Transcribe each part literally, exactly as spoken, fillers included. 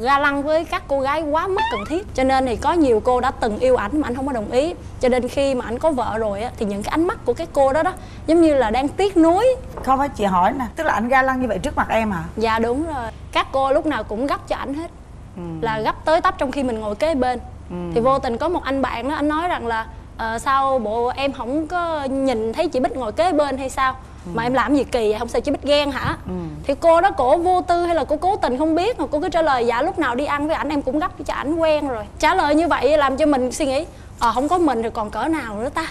ga lăng với các cô gái quá mức cần thiết. Cho nên thì có nhiều cô đã từng yêu ảnh mà ảnh không có đồng ý. Cho nên khi mà ảnh có vợ rồi á, thì những cái ánh mắt của cái cô đó đó giống như là đang tiếc nuối. Không phải chị hỏi nè, tức là ảnh ga lăng như vậy trước mặt em hả? Dạ đúng rồi. Các cô lúc nào cũng gấp cho ảnh hết. Ừ. Là gấp tới tấp trong khi mình ngồi kế bên. Ừ. Thì vô tình có một anh bạn đó, anh nói rằng là ờ, sao bộ em không có nhìn thấy chị Bích ngồi kế bên hay sao? Ừ. Mà em làm gì kỳ vậy? Không sợ chị Bích ghen hả? Ừ. Thì cô đó cổ vô tư hay là cô cố tình không biết, mà cô cứ trả lời dạ lúc nào đi ăn với ảnh em cũng gấp cho ảnh quen rồi. Trả lời như vậy làm cho mình suy nghĩ ờ, không có mình thì còn cỡ nào nữa ta.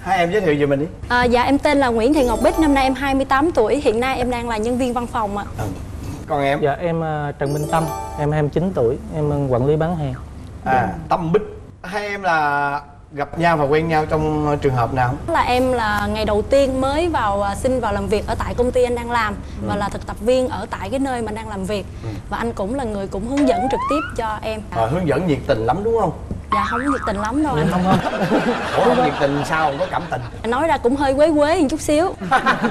Hai em giới thiệu về mình đi. À, dạ em tên là Nguyễn Thị Ngọc Bích, năm nay em hai mươi tám tuổi, hiện nay em đang là nhân viên văn phòng ạ. À. Ừ. Còn em? Dạ em Trần Minh Tâm, em hai mươi chín tuổi, em quản lý bán hàng. À, Tâm Bích. Hai em là gặp nhau và quen nhau trong trường hợp nào? Là em là ngày đầu tiên mới vào xin vào làm việc ở tại công ty anh đang làm. Ừ. Và là thực tập viên ở tại cái nơi mà anh đang làm việc. Ừ. Và anh cũng là người cũng hướng dẫn trực tiếp cho em. À, hướng dẫn nhiệt tình lắm đúng không? Dạ không nhiệt tình lắm đâu anh. Không không. Ủa không nhiệt tình sao không có cảm tình? Nói ra cũng hơi quế quế một chút xíu.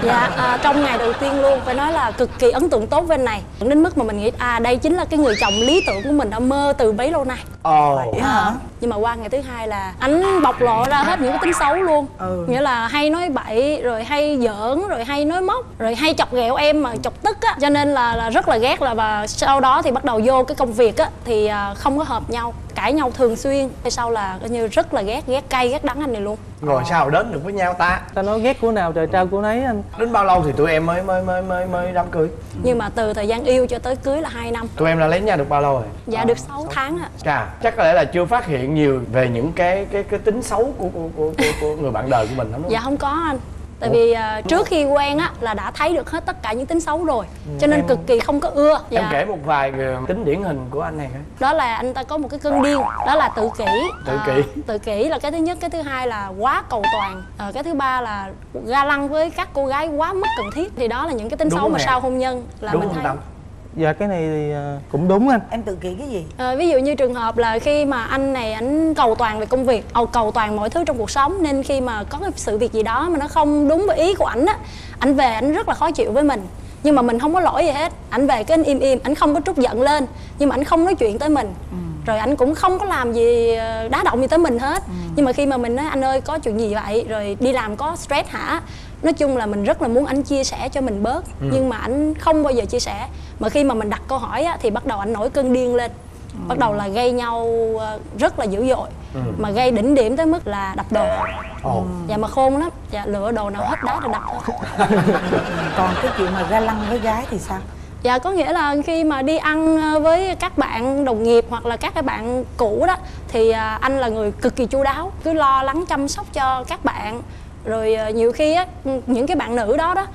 Dạ à, trong ngày đầu tiên luôn phải nói là cực kỳ ấn tượng tốt với anh này. Đến mức mà mình nghĩ à đây chính là cái người chồng lý tưởng của mình đã mơ từ bấy lâu nay. Ồ oh. Vậy hả? Nhưng mà qua ngày thứ hai là anh bộc lộ ra hết những cái tính xấu luôn. Ừ. Nghĩa là hay nói bậy, rồi hay giỡn, rồi hay nói móc, rồi hay chọc ghẹo em mà chọc tức á. Cho nên là, là rất là ghét là và sau đó thì bắt đầu vô cái công việc á thì không có hợp nhau, cãi nhau thường xuyên. Hay sau là coi như rất là ghét, ghét cay, ghét đắng anh này luôn. Rồi sao đến được với nhau ta? Ta nói ghét của nào trời trao của nấy anh. Đến bao lâu thì tụi em mới mới mới mới mới đám cưới? Nhưng mà từ thời gian yêu cho tới cưới là hai năm. Tụi em là lấy nhau được bao lâu rồi? Dạ à, được sáu tháng ạ. Chà, chắc có lẽ là chưa phát hiện nhiều về những cái cái cái tính xấu của của của, của, của người bạn đời của mình lắm. Dạ không có anh. Tại vì uh, trước khi quen á là đã thấy được hết tất cả những tính xấu rồi. Cho nên em, cực kỳ không có ưa. Dạ. Em kể một vài tính điển hình của anh này. Đó là anh ta có một cái cơn điên. Đó là tự kỷ. Tự kỷ à, Tự kỷ là cái thứ nhất. Cái thứ hai là quá cầu toàn à, cái thứ ba là ga lăng với các cô gái quá mức cần thiết. Thì đó là những cái tính đúng xấu mà sau hôn nhân là đúng mình thấy. Tâm. Dạ cái này thì cũng đúng anh. Em tự kỷ cái gì? À, ví dụ như trường hợp là khi mà anh này anh cầu toàn về công việc, cầu toàn mọi thứ trong cuộc sống. Nên khi mà có cái sự việc gì đó mà nó không đúng với ý của ảnh á, ảnh về ảnh rất là khó chịu với mình. Nhưng mà mình không có lỗi gì hết. Ảnh về cái anh im im, ảnh không có trút giận lên. Nhưng mà ảnh không nói chuyện tới mình. Ừ. Rồi ảnh cũng không có làm gì đá động gì tới mình hết. Ừ. Nhưng mà khi mà mình nói anh ơi có chuyện gì vậy, rồi đi làm có stress hả? Nói chung là mình rất là muốn ảnh chia sẻ cho mình bớt. Ừ. Nhưng mà ảnh không bao giờ chia sẻ. Mà khi mà mình đặt câu hỏi á, thì bắt đầu ảnh nổi cơn điên lên. Ừ. Bắt đầu là gây nhau rất là dữ dội. Ừ. Mà gây đỉnh điểm tới mức là đập đồ. Ừ. Dạ mà khôn lắm. Dạ lựa đồ nào hết đá rồi đập thôi. Còn cái chuyện mà ga lăng với gái thì sao? Dạ có nghĩa là khi mà đi ăn với các bạn đồng nghiệp hoặc là các cái bạn cũ đó, thì anh là người cực kỳ chu đáo, cứ lo lắng chăm sóc cho các bạn. Rồi nhiều khi á, những cái bạn nữ đó đó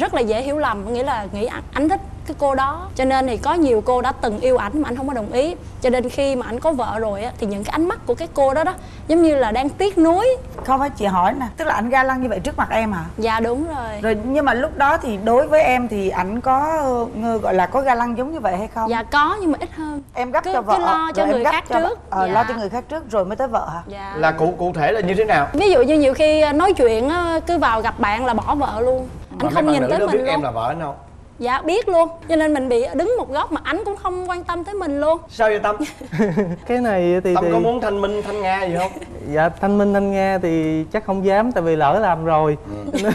rất là dễ hiểu lầm, nghĩa là nghĩ anh thích cái cô đó. Cho nên thì có nhiều cô đã từng yêu ảnh mà anh không có đồng ý. Cho nên khi mà anh có vợ rồi á, thì những cái ánh mắt của cái cô đó đó giống như là đang tiếc nuối. Không phải chị hỏi nè, tức là anh ga lăng như vậy trước mặt em hả? Dạ đúng rồi. Rồi nhưng mà lúc đó thì đối với em thì ảnh có gọi là có ga lăng giống như vậy hay không? Dạ có nhưng mà ít hơn. Em gấp cứ, cho vợ, cứ lo cho người khác cho, trước. Ờ, dạ. Lo cho người khác trước rồi mới tới vợ hả? Dạ. Là cụ cụ thể là như thế nào? Ví dụ như nhiều khi nói chuyện cứ vào gặp bạn là bỏ vợ luôn. Mà anh không nhìn tới mình biết luôn. Em là vợ anh không? Dạ biết luôn. Cho nên mình bị đứng một góc mà anh cũng không quan tâm tới mình luôn. Sao vậy Tâm? Cái này thì Tâm thì... có muốn thanh minh thanh nga gì không? Dạ thanh minh thanh nga thì chắc không dám. Tại vì lỡ làm rồi. Ừ.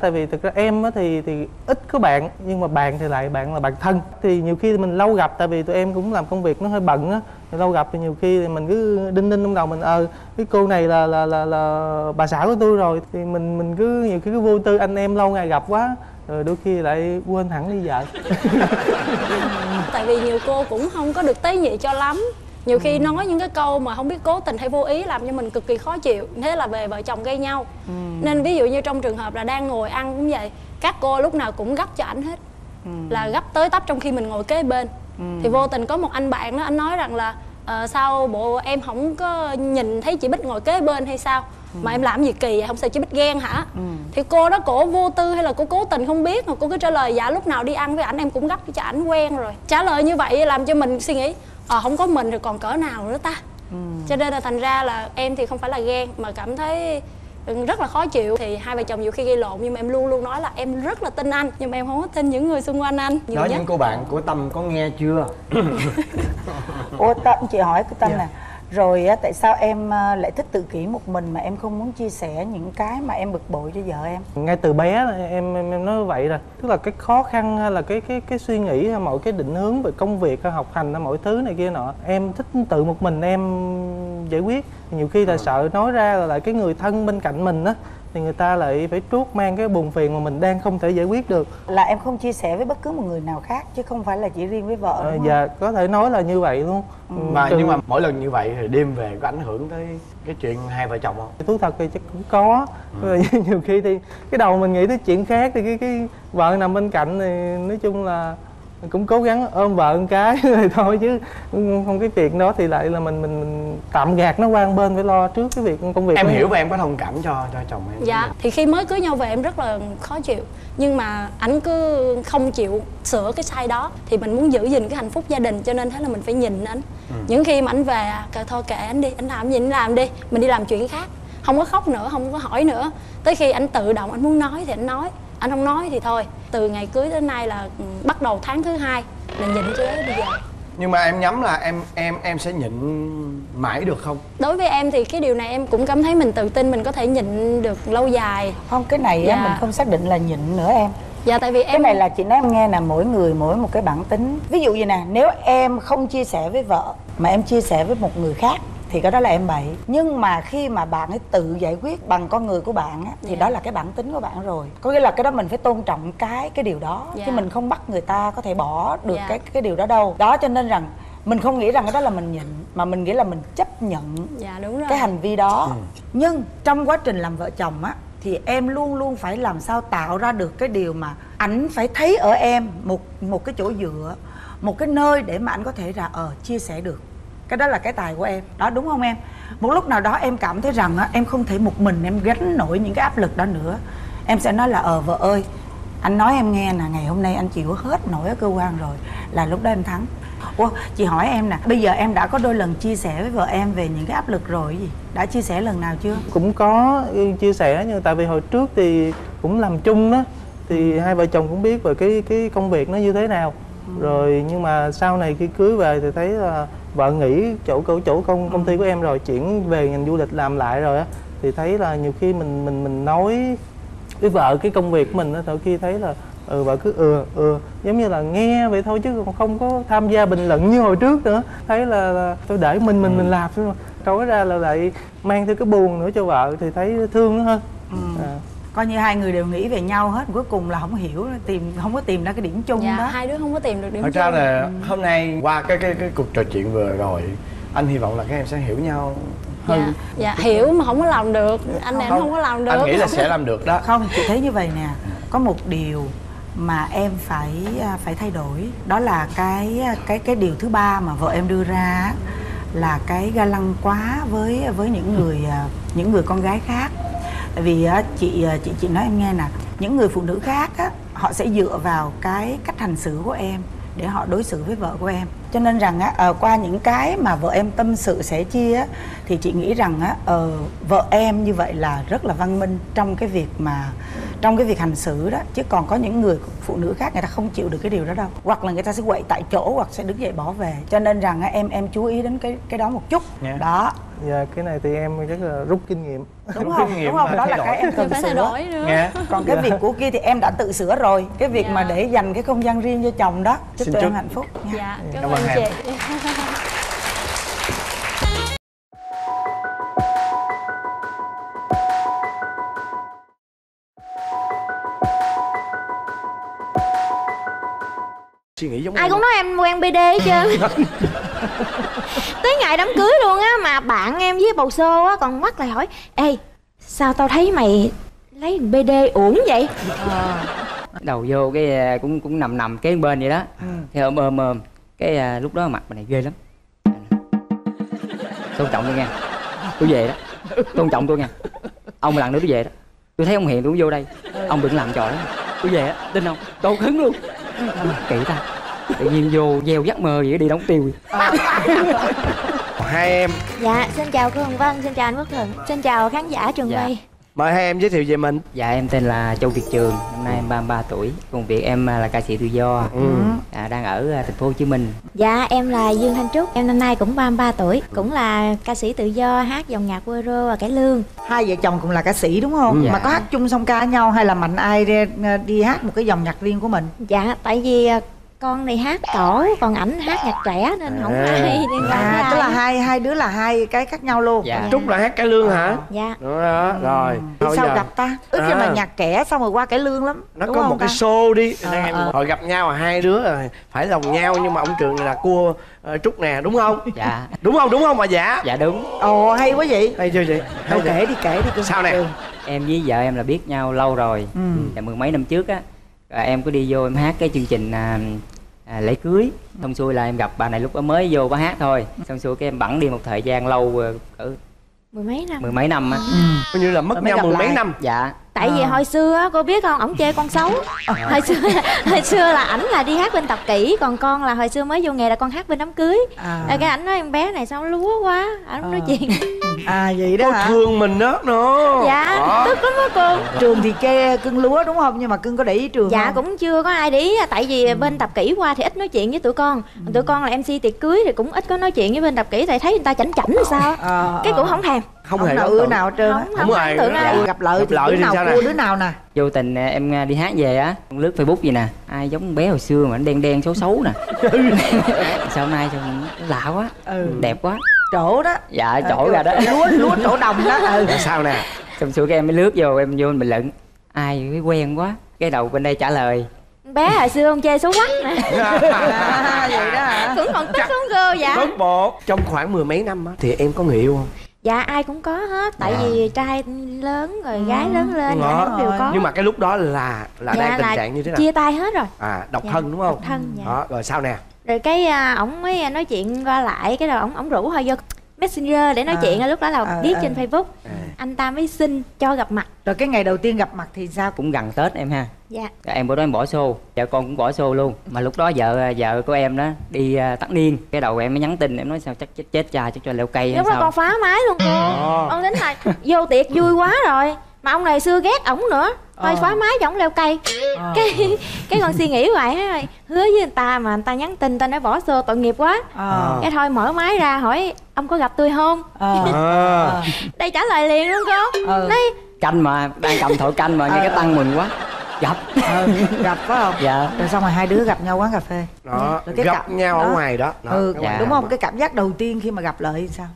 Tại vì thực ra em thì thì ít có bạn. Nhưng mà bạn thì lại bạn là bạn thân. Thì nhiều khi mình lâu gặp. Tại vì tụi em cũng làm công việc nó hơi bận á. Lâu gặp thì nhiều khi thì mình cứ đinh đinh trong đầu mình ờ à, cái cô này là, là là là bà xã của tôi rồi. Thì mình mình cứ nhiều khi cứ vô tư. Anh em lâu ngày gặp quá rồi đôi khi lại quên hẳn đi vợ. Tại vì nhiều cô cũng không có được tế nhị cho lắm. Nhiều khi ừ. nói những cái câu mà không biết cố tình hay vô ý làm cho mình cực kỳ khó chịu. Thế là về vợ chồng gây nhau. Ừ. Nên ví dụ như trong trường hợp là đang ngồi ăn cũng vậy. Các cô lúc nào cũng gấp cho ảnh hết. Ừ. Là gấp tới tấp trong khi mình ngồi kế bên. Ừ. Thì vô tình có một anh bạn đó, anh nói rằng là ờ, sao bộ em không có nhìn thấy chị Bích ngồi kế bên hay sao? Ừ. Mà em làm gì kỳ vậy? Không sợ chị Bích ghen hả? Ừ. Thì cô đó cổ vô tư hay là cô cố tình không biết, mà cô cứ trả lời dạ lúc nào đi ăn với ảnh em cũng gấp cho ảnh quen rồi. Trả lời như vậy làm cho mình suy nghĩ ờ, không có mình thì còn cỡ nào nữa ta. Ừ. Cho nên là thành ra là em thì không phải là ghen mà cảm thấy rất là khó chịu. Thì hai vợ chồng nhiều khi gây lộn, nhưng mà em luôn luôn nói là em rất là tin anh, nhưng mà em không có tin những người xung quanh anh. Nói những cô bạn của Tâm có nghe chưa? Ủa Tâm, chị hỏi cái Tâm yeah. nè, rồi tại sao em lại thích tự kỷ một mình mà em không muốn chia sẻ những cái mà em bực bội cho vợ em? Ngay từ bé em em, em nói vậy rồi, tức là cái khó khăn hay là cái cái cái suy nghĩ hay mọi cái định hướng về công việc hay học hành hay mọi thứ này kia nọ, em thích tự một mình em giải quyết. Nhiều khi là sợ nói ra là lại cái người thân bên cạnh mình á thì người ta lại phải trút mang cái buồn phiền mà mình đang không thể giải quyết được. Là em không chia sẻ với bất cứ một người nào khác chứ không phải là chỉ riêng với vợ đúng không? Dạ, có thể nói là như vậy luôn. Ừ. Mà nhưng mà mỗi lần như vậy thì đêm về có ảnh hưởng tới cái chuyện hai vợ chồng không? Thú thật thì chắc cũng có. Ừ. Nhiều khi thì cái đầu mình nghĩ tới chuyện khác thì cái cái vợ nằm bên cạnh thì nói chung là cũng cố gắng ôm vợ một cái rồi thôi, chứ không cái việc đó thì lại là mình mình, mình tạm gạt nó qua một bên phải lo trước cái việc công việc. Em hiểu và em có thông cảm cho cho chồng em. Dạ, thì khi mới cưới nhau về em rất là khó chịu, nhưng mà ảnh cứ không chịu sửa cái sai đó. Thì mình muốn giữ gìn cái hạnh phúc gia đình cho nên thế là mình phải nhìn ảnh. Ừ. Những khi mà ảnh về kệ, thôi kệ ảnh đi, ảnh làm gì ảnh làm đi, mình đi làm chuyện khác, không có khóc nữa, không có hỏi nữa. Tới khi ảnh tự động ảnh muốn nói thì ảnh nói, anh không nói thì thôi. Từ ngày cưới đến nay là bắt đầu tháng thứ hai là nhịn cho đến bây giờ. Nhưng mà em nhắm là em em em sẽ nhịn mãi được không? Đối với em thì cái điều này em cũng cảm thấy mình tự tin mình có thể nhịn được lâu dài. Không, cái này dạ. á, mình không xác định là nhịn nữa em. Dạ, tại vì em... Cái này là chị nói em nghe là mỗi người mỗi một cái bản tính. Ví dụ như nè, nếu em không chia sẻ với vợ mà em chia sẻ với một người khác thì cái đó là em bậy. Nhưng mà khi mà bạn ấy tự giải quyết bằng con người của bạn á, thì yeah. đó là cái bản tính của bạn rồi. Có nghĩa là cái đó mình phải tôn trọng cái cái điều đó, yeah. chứ mình không bắt người ta có thể bỏ được yeah. cái cái điều đó đâu. Đó cho nên rằng mình không nghĩ rằng cái đó là mình nhịn, mà mình nghĩ là mình chấp nhận yeah, đúng rồi. cái hành vi đó. Ừ. Nhưng trong quá trình làm vợ chồng á thì em luôn luôn phải làm sao tạo ra được cái điều mà ảnh phải thấy ở em một một cái chỗ dựa, một cái nơi để mà ảnh có thể là ờ chia sẻ được. Cái đó là cái tài của em đó, đúng không em? Một lúc nào đó em cảm thấy rằng á, em không thể một mình em gánh nổi những cái áp lực đó nữa, em sẽ nói là ờ vợ ơi, anh nói em nghe nè, ngày hôm nay anh chịu hết nổi ở cơ quan rồi, là lúc đó em thắng. Ủa chị hỏi em nè, bây giờ em đã có đôi lần chia sẻ với vợ em về những cái áp lực rồi gì, đã chia sẻ lần nào chưa? Cũng có chia sẻ, nhưng tại vì hồi trước thì cũng làm chung đó thì hai vợ chồng cũng biết về cái cái công việc nó như thế nào. Ừ. Rồi nhưng mà sau này khi cưới về thì thấy là vợ nghỉ chỗ chỗ công công ty của em rồi chuyển về ngành du lịch làm lại rồi á, thì thấy là nhiều khi mình mình mình nói với vợ cái công việc của mình á, sau khi thấy là ừ vợ cứ ừ ừ giống như là nghe vậy thôi chứ còn không có tham gia bình luận như hồi trước nữa. Thấy là, là tôi để mình mình mình làm thôi, nói ra là lại mang theo cái buồn nữa cho vợ thì thấy thương nó hơn. Ừ. À. Coi như hai người đều nghĩ về nhau hết, cuối cùng là không hiểu, tìm không có tìm ra cái điểm chung. Dạ, đó hai đứa không có tìm được điểm chung. Thật ra là hôm nay qua cái cái cái cuộc trò chuyện vừa rồi, anh hy vọng là các em sẽ hiểu nhau hơn. Dạ, dạ hiểu mà không có làm được, anh em không, không có làm được. Anh nghĩ là sẽ làm được đó. Không, chị thấy như vậy nè, có một điều mà em phải phải thay đổi, đó là cái cái cái điều thứ ba mà vợ em đưa ra là cái ga lăng quá với với những người những người con gái khác. Tại vì chị chị chị nói em nghe nè, những người phụ nữ khác á, họ sẽ dựa vào cái cách hành xử của em để họ đối xử với vợ của em. Cho nên rằng á, qua những cái mà vợ em tâm sự sẻ chia á, thì chị nghĩ rằng á, vợ em như vậy là rất là văn minh trong cái việc mà trong cái việc hành xử đó. Chứ còn có những người phụ nữ khác người ta không chịu được cái điều đó đâu, hoặc là người ta sẽ quậy tại chỗ hoặc sẽ đứng dậy bỏ về. Cho nên rằng á, em em chú ý đến cái cái đó một chút. Yeah. Đó. Dạ, cái này thì em chắc là rút kinh nghiệm. Đúng không? Kinh nghiệm đúng không? Đó là đổi. Cái em cần phải sửa. Đổi nữa. Yeah. Còn cái yeah. việc của kia thì em đã tự sửa rồi. Cái việc yeah. mà để dành cái không gian riêng cho chồng đó. Chúc tụi em hạnh phúc. Yeah. Yeah. Cảm, Cảm ơn chị. Suy nghĩ giống ai cũng nói em quen bê đê hết trơn. Tới ngày đám cưới luôn á, mà bạn em với bầu xô á còn mắc lại hỏi: ê, sao tao thấy mày lấy bê đê uổng vậy? À. Đầu vô cái cũng cũng nằm nằm kế bên vậy đó. Ừ. Thì ôm ôm ôm cái lúc đó mặt mình này ghê lắm. Tôn trọng tôi nha, tôi về đó. Tôn trọng tôi nha. Ông lần nữa tôi về đó. Tôi thấy ông Hiền tôi cũng vô đây. Ông đừng làm trò đó. Tôi về đó, tin không? Tôi hứng luôn. Kỵ ta. Tự nhiên vô gieo giấc mơ vậy đi đóng tiêu. À. Hai em. Dạ, xin chào cô Hồng Vân, xin chào anh Quốc Thuận, xin chào khán giả trường quay. Dạ. Mời hai em giới thiệu về mình. Dạ em tên là Châu Việt Trường, năm nay em ba mươi ba tuổi. Công việc em là ca sĩ tự do, ừ. à, đang ở thành phố Hồ Chí Minh. Dạ em là Dương Thanh Trúc, em năm nay cũng ba mươi ba tuổi, cũng là ca sĩ tự do, hát dòng nhạc bolero và cải lương. Hai vợ chồng cũng là ca sĩ đúng không? Ừ. Dạ. Mà có hát chung song ca nhau hay là mạnh ai đi, đi hát một cái dòng nhạc riêng của mình? Dạ tại vì con này hát cổ, còn ảnh hát nhạc trẻ nên không à. Ai nên à, tức là hai hai đứa là hai cái khác nhau luôn. Dạ. Trúc là hát cải lương hả? Dạ. Đúng đó, ừ. rồi. Thôi sao giờ gặp ta? Ước à. Cho mà nhạc trẻ xong rồi qua cải lương lắm. Nó đúng có một ta? Cái show đi. À, à. Hồi gặp nhau là hai đứa rồi phải lòng nhau, nhưng mà ông Trường là cua Trúc nè, đúng không? Dạ. Đúng không? Đúng không mà dạ? Dạ đúng. Ồ hay quá vậy. Hay chưa vậy? Hay kể vậy? Đi kể đi. Sao nè? Em với vợ em là biết nhau lâu rồi, ừ. là mười mấy năm trước á. Rồi em có đi vô em hát cái chương trình à, à, lễ cưới. Xong xuôi là em gặp bà này lúc đó mới vô bà hát thôi. Xong xuôi cái em bẵng đi một thời gian lâu cỡ mười mấy năm mười mấy năm á, coi như là mất nhau mười mấy năm. Dạ. Tại à. Vì hồi xưa cô biết không, ổng chê con xấu. À. Hồi xưa hồi xưa là ảnh là đi hát bên tập kỹ, còn con là hồi xưa mới vô nghề là con hát bên đám cưới. À. Rồi cái ảnh nói em bé này sao lúa quá, ảnh à. Nói chuyện. À vậy đó cô hả? Thương mình đó nữa. Dạ, à. Tức lắm đó cô. Trường thì chê cưng lúa đúng không, nhưng mà cưng có để ý Trường dạ không? Cũng chưa có ai để ý, tại vì ừ. bên tập kỹ qua thì ít nói chuyện với tụi con. Ừ. Tụi con là em xê tiệc cưới thì cũng ít có nói chuyện với bên tập kỹ, tại thấy người ta chảnh chảnh rồi sao. À. Cái cũng không thèm. Không, không hề ưa tượng. Nào trơn không, không, không tưởng ai gặp lợi gặp thì lợi đứa nào cua đứa nào nè. Vô tình em đi hát về á, lướt Facebook gì nè, ai giống bé hồi xưa mà anh đen đen xấu xấu nè. Sao hôm nay sao lạ quá, ừ. đẹp quá, trổ đó. Dạ trổ ra đó, lúa lúa trổ đồng đó. Ừ. Sao nè, xong xuôi cái em mới lướt vô, em vô bình luận ai mới quen quá, cái đầu bên đây trả lời bé hồi xưa ông chê xấu quắc nè. À, vậy đó hả? Cũng còn tức xuống gơ dạ. Rốt bộ trong khoảng mười mấy năm á thì em có người yêu không? Dạ ai cũng có hết, tại à. Vì trai lớn rồi ừ. gái lớn lên dạ, đều có. Nhưng mà cái lúc đó là là dạ, đang tình trạng như thế nào? Chia tay hết rồi. À độc dạ, thân đúng không? Độc thân dạ. Đó, rồi sao nè? Rồi cái ổng mới nói chuyện qua lại, cái rồi ổng ổng rủ hơi vô Messenger để nói à. Chuyện, lúc đó là à, viết à. Trên Facebook. À. Anh ta mới xin cho gặp mặt. Rồi cái ngày đầu tiên gặp mặt thì sao? Cũng gần Tết em ha. Dạ. Em bữa đó em bỏ show, vợ con cũng bỏ show luôn. Mà lúc đó vợ vợ của em đó đi uh, tắt niên. Cái đầu em mới nhắn tin, em nói sao chắc chết chết cha, chắc cho leo cây. Lúc đó con phá máy luôn cô. Ờ. Ông tính là vô tiệc vui quá rồi, mà ông này xưa ghét ổng nữa, thôi ờ. phá máy cho ổng leo cây. Ờ. Cái cái con suy nghĩ vậy á, hứa với người ta mà người ta nhắn tin, ta nói bỏ show tội nghiệp quá. Ờ. Cái thôi mở máy ra hỏi ông có gặp tôi không? Ờ. Ờ. Đây trả lời liền luôn cô. Ờ. Nói, canh mà đang cầm thổi canh mà nghe ờ. cái tăng mừng quá. Gặp ừ, gặp phải không? Dạ. Rồi xong rồi hai đứa gặp nhau quán cà phê đó, cái gặp cặp nhau đó. Ở ngoài đó, đó. Ừ, dạ. Đúng không? Cái cảm giác đầu tiên khi mà gặp lại sao?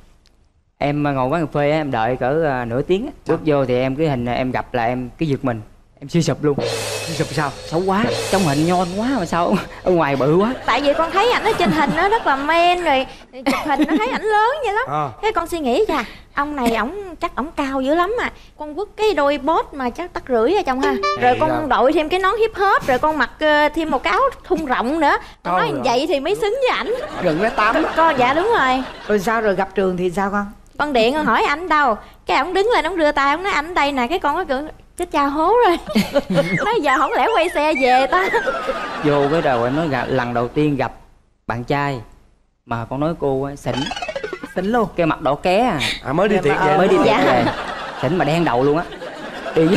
Em ngồi quán cà phê em đợi cỡ nửa tiếng, bước vô thì em cái hình em gặp là em cái giật mình, em suy sụp luôn. Suy sụp sao? Xấu quá, trong hình nhon quá mà sao ở ngoài bự quá. Tại vì con thấy ảnh ở trên hình nó rất là men, rồi chụp hình nó thấy ảnh lớn vậy lắm. À. Thế con suy nghĩ chà, ông này ổng chắc ổng cao dữ lắm mà con quất cái đôi bốt mà chắc tắc rưỡi ra chồng ha. Rồi con đó. Đội thêm cái nón hip hop, rồi con mặc thêm một cái áo thun rộng nữa. Con nói rồi. Vậy thì mới xứng với ảnh. Gần nó tám con. Dạ đúng rồi. Rồi sao rồi gặp Trường thì sao con? Con điện con hỏi ảnh đâu, cái ổng đứng lên ổng đưa tay ổng nói ảnh đây nè, cái con có kiểu chết cha hố rồi. Nói giờ không lẽ quay xe về ta. Vô cái đầu em nói gặp, lần đầu tiên gặp bạn trai mà con nói cô xỉn xỉn luôn, cái mặt đỏ ké à, à mới đi tiệc về mới đi tiệc dạ. về xỉn mà đen đầu luôn á. Đi vô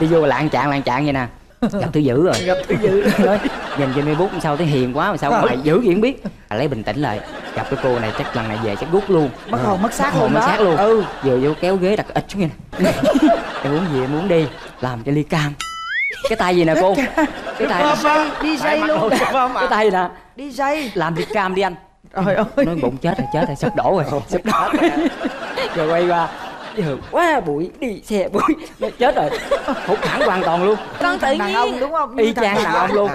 đi vô lạng trạng lạng trạng vậy nè, gặp thứ dữ rồi gặp thứ dữ rồi. Nhìn trên Facebook sao thấy hiền quá mà sao mày dữ vậy không biết. À, lấy bình tĩnh lại, gặp cái cô này chắc lần này về chắc gút luôn, mất hồn mất xác luôn, mất xác luôn. Ừ vừa vô kéo ghế đặt ịch xuống như nè. Em muốn gì em muốn đi làm cho ly cam. Cái tay gì nè cô? Cái tay đi dây luôn. Cái tay nè đi dây làm ly cam đi anh. Trời ơi nói bụng chết rồi, chết rồi, sắp đổ rồi, sắp đổ rồi. Quay qua hưởng quá bụi, đi xe bụi chết rồi, hụt hẳn hoàn toàn luôn. Con tự nhiên ông, đúng không? Y chang đàn ông luôn.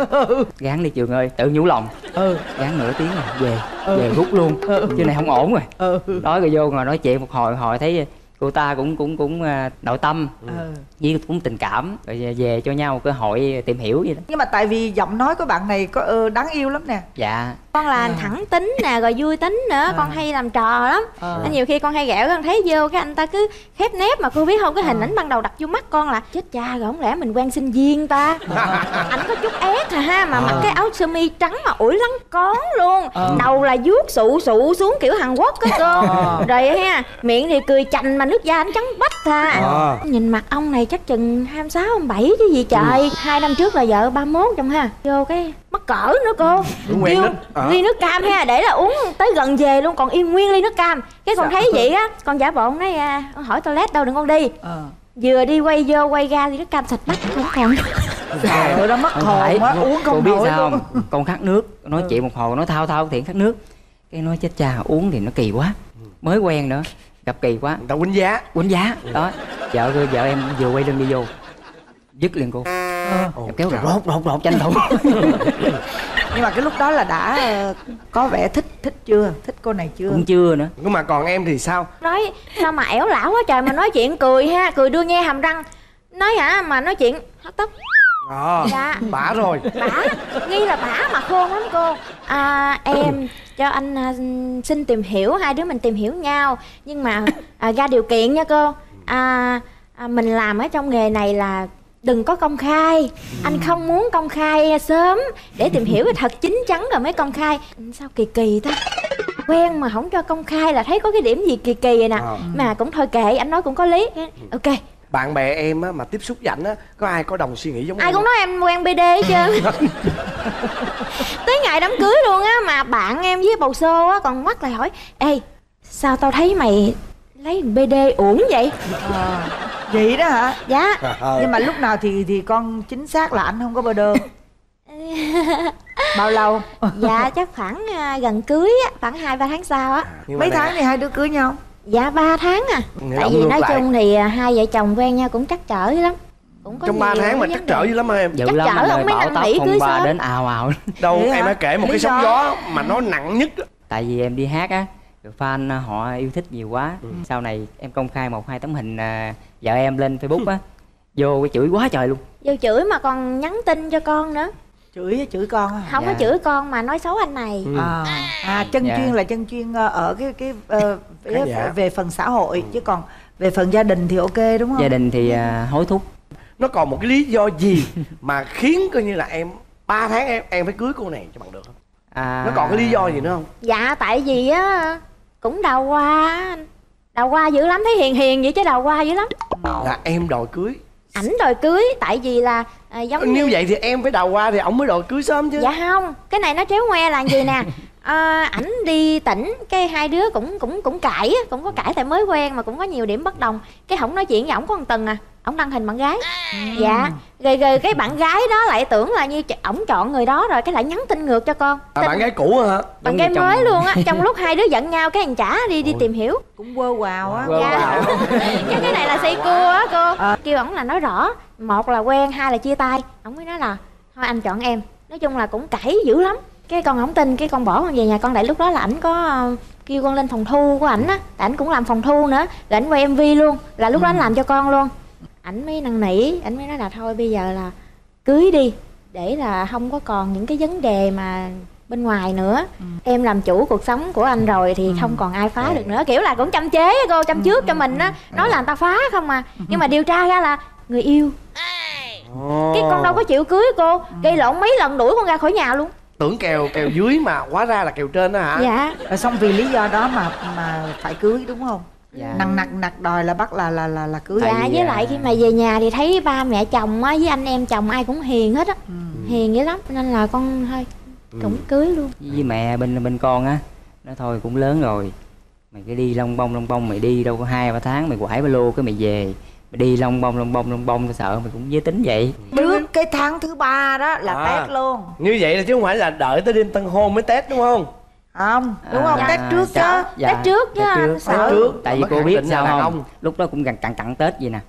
Gán đi Trường ơi, tự nhủ lòng. Ừ. Gán nửa tiếng rồi về ừ. về rút luôn. Ừ. Chứ này không ổn rồi. Ừ. Đó rồi vô ngồi nói chuyện một hồi, hồi thấy cô ta cũng cũng cũng nội tâm, ừ. với cũng tình cảm, rồi về, về cho nhau cơ hội tìm hiểu vậy đó. Nhưng mà tại vì giọng nói của bạn này có đáng yêu lắm nè. Dạ. Con là à. thẳng tính nè, rồi vui tính nữa, à. con hay làm trò lắm. à. Nên nhiều khi con hay ghẹo, con thấy vô cái anh ta cứ khép nép mà cô biết không, cái hình à. ảnh ban đầu đặt vô mắt con là chết cha rồi, không lẽ mình quen sinh viên ta. à. Ảnh có chút ép rồi ha, mà à. mặc cái áo sơ mi trắng mà ủi lắng con luôn, à. đầu là vuốt sụ sụ xuống kiểu Hàn Quốc cái cô, à. rồi ha, miệng thì cười chành mà nước da ảnh trắng bách ha. à. Nhìn mặt ông này chắc chừng hai mươi sáu, hai mươi bảy chứ gì trời. ừ. Hai năm trước là vợ ba mươi mốt trong ha, vô cái mắc cỡ nữa cô. Kêu à. ly nước cam ha, để là uống tới gần về luôn, còn yên nguyên ly nước cam. Cái con dạ. thấy vậy á, con giả bộ nói à, con hỏi toilet đâu đừng con đi. à. Vừa đi quay vô quay ra ly nước cam sạch mắt không còn. Trời ơi, nó mất hồn á, uống không biết sao luôn. Con khát nước, nói chuyện một hồi, nói thao thao thiện khát nước. Cái nói chết cha, uống thì nó kỳ quá, mới quen nữa, gặp kỳ quá. Tao quýnh giá. Quýnh giá, đó. Vợ vợ em vừa quay lưng đi vô, dứt liền cô. À, ồ, kéo rột rột rột tranh thủ. Nhưng mà cái lúc đó là đã có vẻ thích thích chưa, thích cô này chưa? Cũng chưa nữa. Nhưng mà còn em thì sao? Nói sao mà ẻo lão quá trời, mà nói chuyện cười ha, cười đưa nghe hàm răng. Nói hả mà nói chuyện hắt tóc. À, dạ. Bả rồi. Bả, nghi là bả mà khôn lắm cô. À, em cho anh xin tìm hiểu, hai đứa mình tìm hiểu nhau. Nhưng mà à, ra điều kiện nha cô. À, à, mình làm ở trong nghề này là đừng có công khai. ừ. Anh không muốn công khai sớm để tìm hiểu thật chín chắn rồi mới công khai. Sao kỳ kỳ ta, quen mà không cho công khai là thấy có cái điểm gì kỳ kỳ vậy nè. à. Mà cũng thôi kệ, anh nói cũng có lý. Ok. Bạn bè em á, mà tiếp xúc với ảnh á, có ai có đồng suy nghĩ giống ai em? Cũng nói em quen bê đê hết trơn. Tới ngày đám cưới luôn á, mà bạn em với bầu xô á còn mắc lại hỏi ê sao tao thấy mày lấy bê đê uổng vậy. à. Vậy đó hả? Dạ. Nhưng mà lúc nào thì thì con chính xác là anh không có bơ đơ? Bao lâu? Dạ chắc khoảng uh, gần cưới á, khoảng hai ba tháng sau á. à, Mấy tháng thì hai đứa cưới nhau? Dạ ba tháng à. Nếu tại vì nói lại. chung thì hai vợ chồng quen nhau cũng trắc trở dữ lắm. Cũng có trong ba tháng mà trắc trở dữ lắm em. Dữ lắm, lắm là mấy năm Mỹ cưới sớm đến ào ào. Đâu em hả? Đã kể một lý cái sóng gió mà nó nặng nhất. Tại vì em đi hát á, fan họ yêu thích nhiều quá. ừ. Sau này em công khai một hai tấm hình uh, vợ em lên Facebook á, vô cái chửi quá trời luôn. Vô chửi mà còn nhắn tin cho con nữa. Chửi chửi con hả? Không dạ. có chửi con mà nói xấu anh này. ừ. à, à chân dạ. chuyên là chân chuyên ở cái cái uh, về, dạ. về phần xã hội, chứ còn về phần gia đình thì ok đúng không? Gia đình thì uh, hối thúc. Nó còn một cái lý do gì mà khiến coi như là em ba tháng em em phải cưới cô này cho bằng được không? À... Nó còn cái lý do gì nữa không? Dạ tại vì á cũng đào hoa, đào hoa dữ lắm, thấy hiền hiền vậy chứ đào hoa dữ lắm. Là em đòi cưới, ảnh đòi cưới. Tại vì là à, giống như như vậy thì em phải đào hoa thì ổng mới đòi cưới sớm chứ. Dạ không, cái này nó tréo ngoe là gì nè. À, ảnh đi tỉnh, cái hai đứa cũng cũng cũng cãi, cũng có cãi tại mới quen mà cũng có nhiều điểm bất đồng. Cái hổng nói chuyện với ổng có một tuần à, ổng đăng hình bạn gái. ừ. Dạ rồi, rồi cái bạn gái đó lại tưởng là như ổng chọn người đó rồi, cái lại nhắn tin ngược cho con. À, tin... bạn gái cũ hả? Bạn gái mới chồng... luôn á. Trong lúc hai đứa giận nhau cái thằng trả đi đi Ôi. tìm hiểu cũng quơ quào á. Dạ. Cái cái này là si cua á cô. à. Kêu ổng là nói rõ, một là quen, hai là chia tay. Ổng mới nói là thôi anh chọn em. Nói chung là cũng cãi dữ lắm. Cái con không tin, cái con bỏ con về nhà con. Tại lúc đó là ảnh có uh, kêu con lên phòng thu của ảnh á, tại ảnh cũng làm phòng thu nữa, rồi ảnh quay em vê luôn, là lúc ừ. đó ảnh làm cho con luôn. Ảnh mới năn nỉ, ảnh mới nói là thôi bây giờ là cưới đi, để là không có còn những cái vấn đề mà bên ngoài nữa. ừ. Em làm chủ cuộc sống của anh rồi thì ừ. không còn ai phá ừ. được nữa. Kiểu là cũng chăm chế cô, chăm trước ừ. cho mình á. Nói là người ta phá không mà, ừ. nhưng mà điều tra ra là người yêu. oh. Cái con đâu có chịu cưới cô, gây lộn mấy lần đuổi con ra khỏi nhà luôn. Tưởng kèo kèo dưới mà hóa ra là kèo trên đó hả? Dạ. Rồi xong vì lý do đó mà mà phải cưới đúng không? Dạ. Nặng nặc nặc đòi là bắt là là là, là cưới. Dạ, với dạ. lại khi mà về nhà thì thấy ba mẹ chồng á với anh em chồng ai cũng hiền hết á. ừ. Hiền dữ lắm nên là con thôi cũng ừ. cưới luôn. Với mẹ bên bên con á, nó thôi cũng lớn rồi, mày cứ đi lông bông lông bông, mày đi đâu có hai ba tháng mày quải ba lô cái mày về. Đi lông bông lông bông lông bông, tôi sợ mình cũng giới tính vậy. Trước cái tháng thứ ba đó là à, test luôn. Như vậy là chứ không phải là đợi tới đêm tân hôn mới test đúng không? Không, đúng à, không? Test trước chứ. Dạ, test trước chứ anh sợ. Test trước. Tại vì cô biết sao không? Không? Lúc đó cũng gần cận cận Tết gì nè.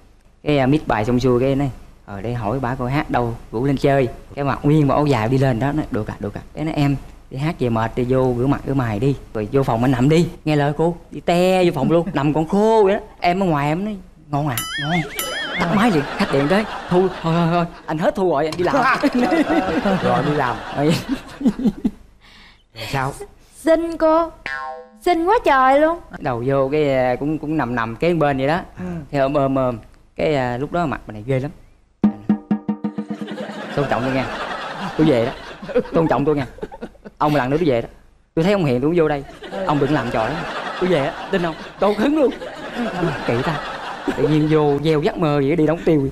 Cái uh, mít bài xong xuôi cái này, ở đây hỏi bả coi hát đâu, rủ lên chơi. Cái mặt nguyên mà áo dài đi lên đó, nói được à, được à. Cái nói em đi hát về mệt đi vô rửa mặt rửa mày đi, rồi vô phòng anh nằm đi. Nghe lời cô, đi te vô phòng luôn, nằm còn khô vậy đó. Em ở ngoài em nói ngon à, ngon. Tắt máy liền, khách điện đấy. Thu, thôi thôi thôi, anh hết thu rồi, anh đi làm. Rồi đi làm. Rồi sao? Xinh cô, xinh quá trời luôn. Đầu vô cái cũng cũng nằm nằm kế bên vậy đó. Ừ. Thì ôm ôm ôm cái lúc đó mặt mình này ghê lắm. Tôn trọng tôi nghe, tôi về đó. Tôn trọng tôi nghe. Ông lần nữa tôi về đó. Tôi thấy ông Hiền tôi cũng vô đây. Ông đừng làm trò đó. Tôi về á, tin không? Tôi hứng luôn. Kỵ ta. Tự nhiên vô gieo giấc mơ vậy đi đóng tiêu.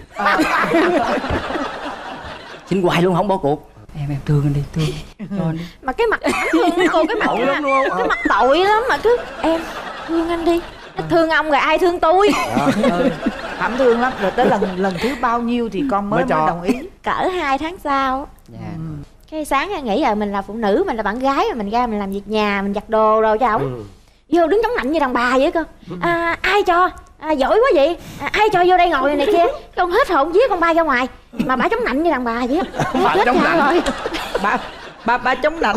Xin hoài luôn không bỏ cuộc. Em em thương anh đi, thương. Cho anh đi. Mà cái mặt thương cô, cái mặt lắm luôn. Cái mặt tội lắm mà cứ em thương anh đi. Nó thương ông rồi ai thương tôi. Thảm thương lắm. Rồi tới lần lần thứ bao nhiêu thì con mới, mới, mới đồng ý. Cỡ hai tháng sau. Dạ. Yeah. Cái sáng nghĩ là mình là phụ nữ, mình là bạn gái mà mình ra mình làm việc nhà, mình giặt đồ rồi cho ổng. Ừ. Vô đứng chống lạnh như đàn bà vậy cơ. À, ai cho? À, giỏi quá vậy. À, ai cho vô đây ngồi này kia. Con hết hồn vía con bay ra ngoài. Mà bà chống lạnh như đàn bà vậy. Bà chết chống lạnh rồi. Bà bà bà chống lạnh.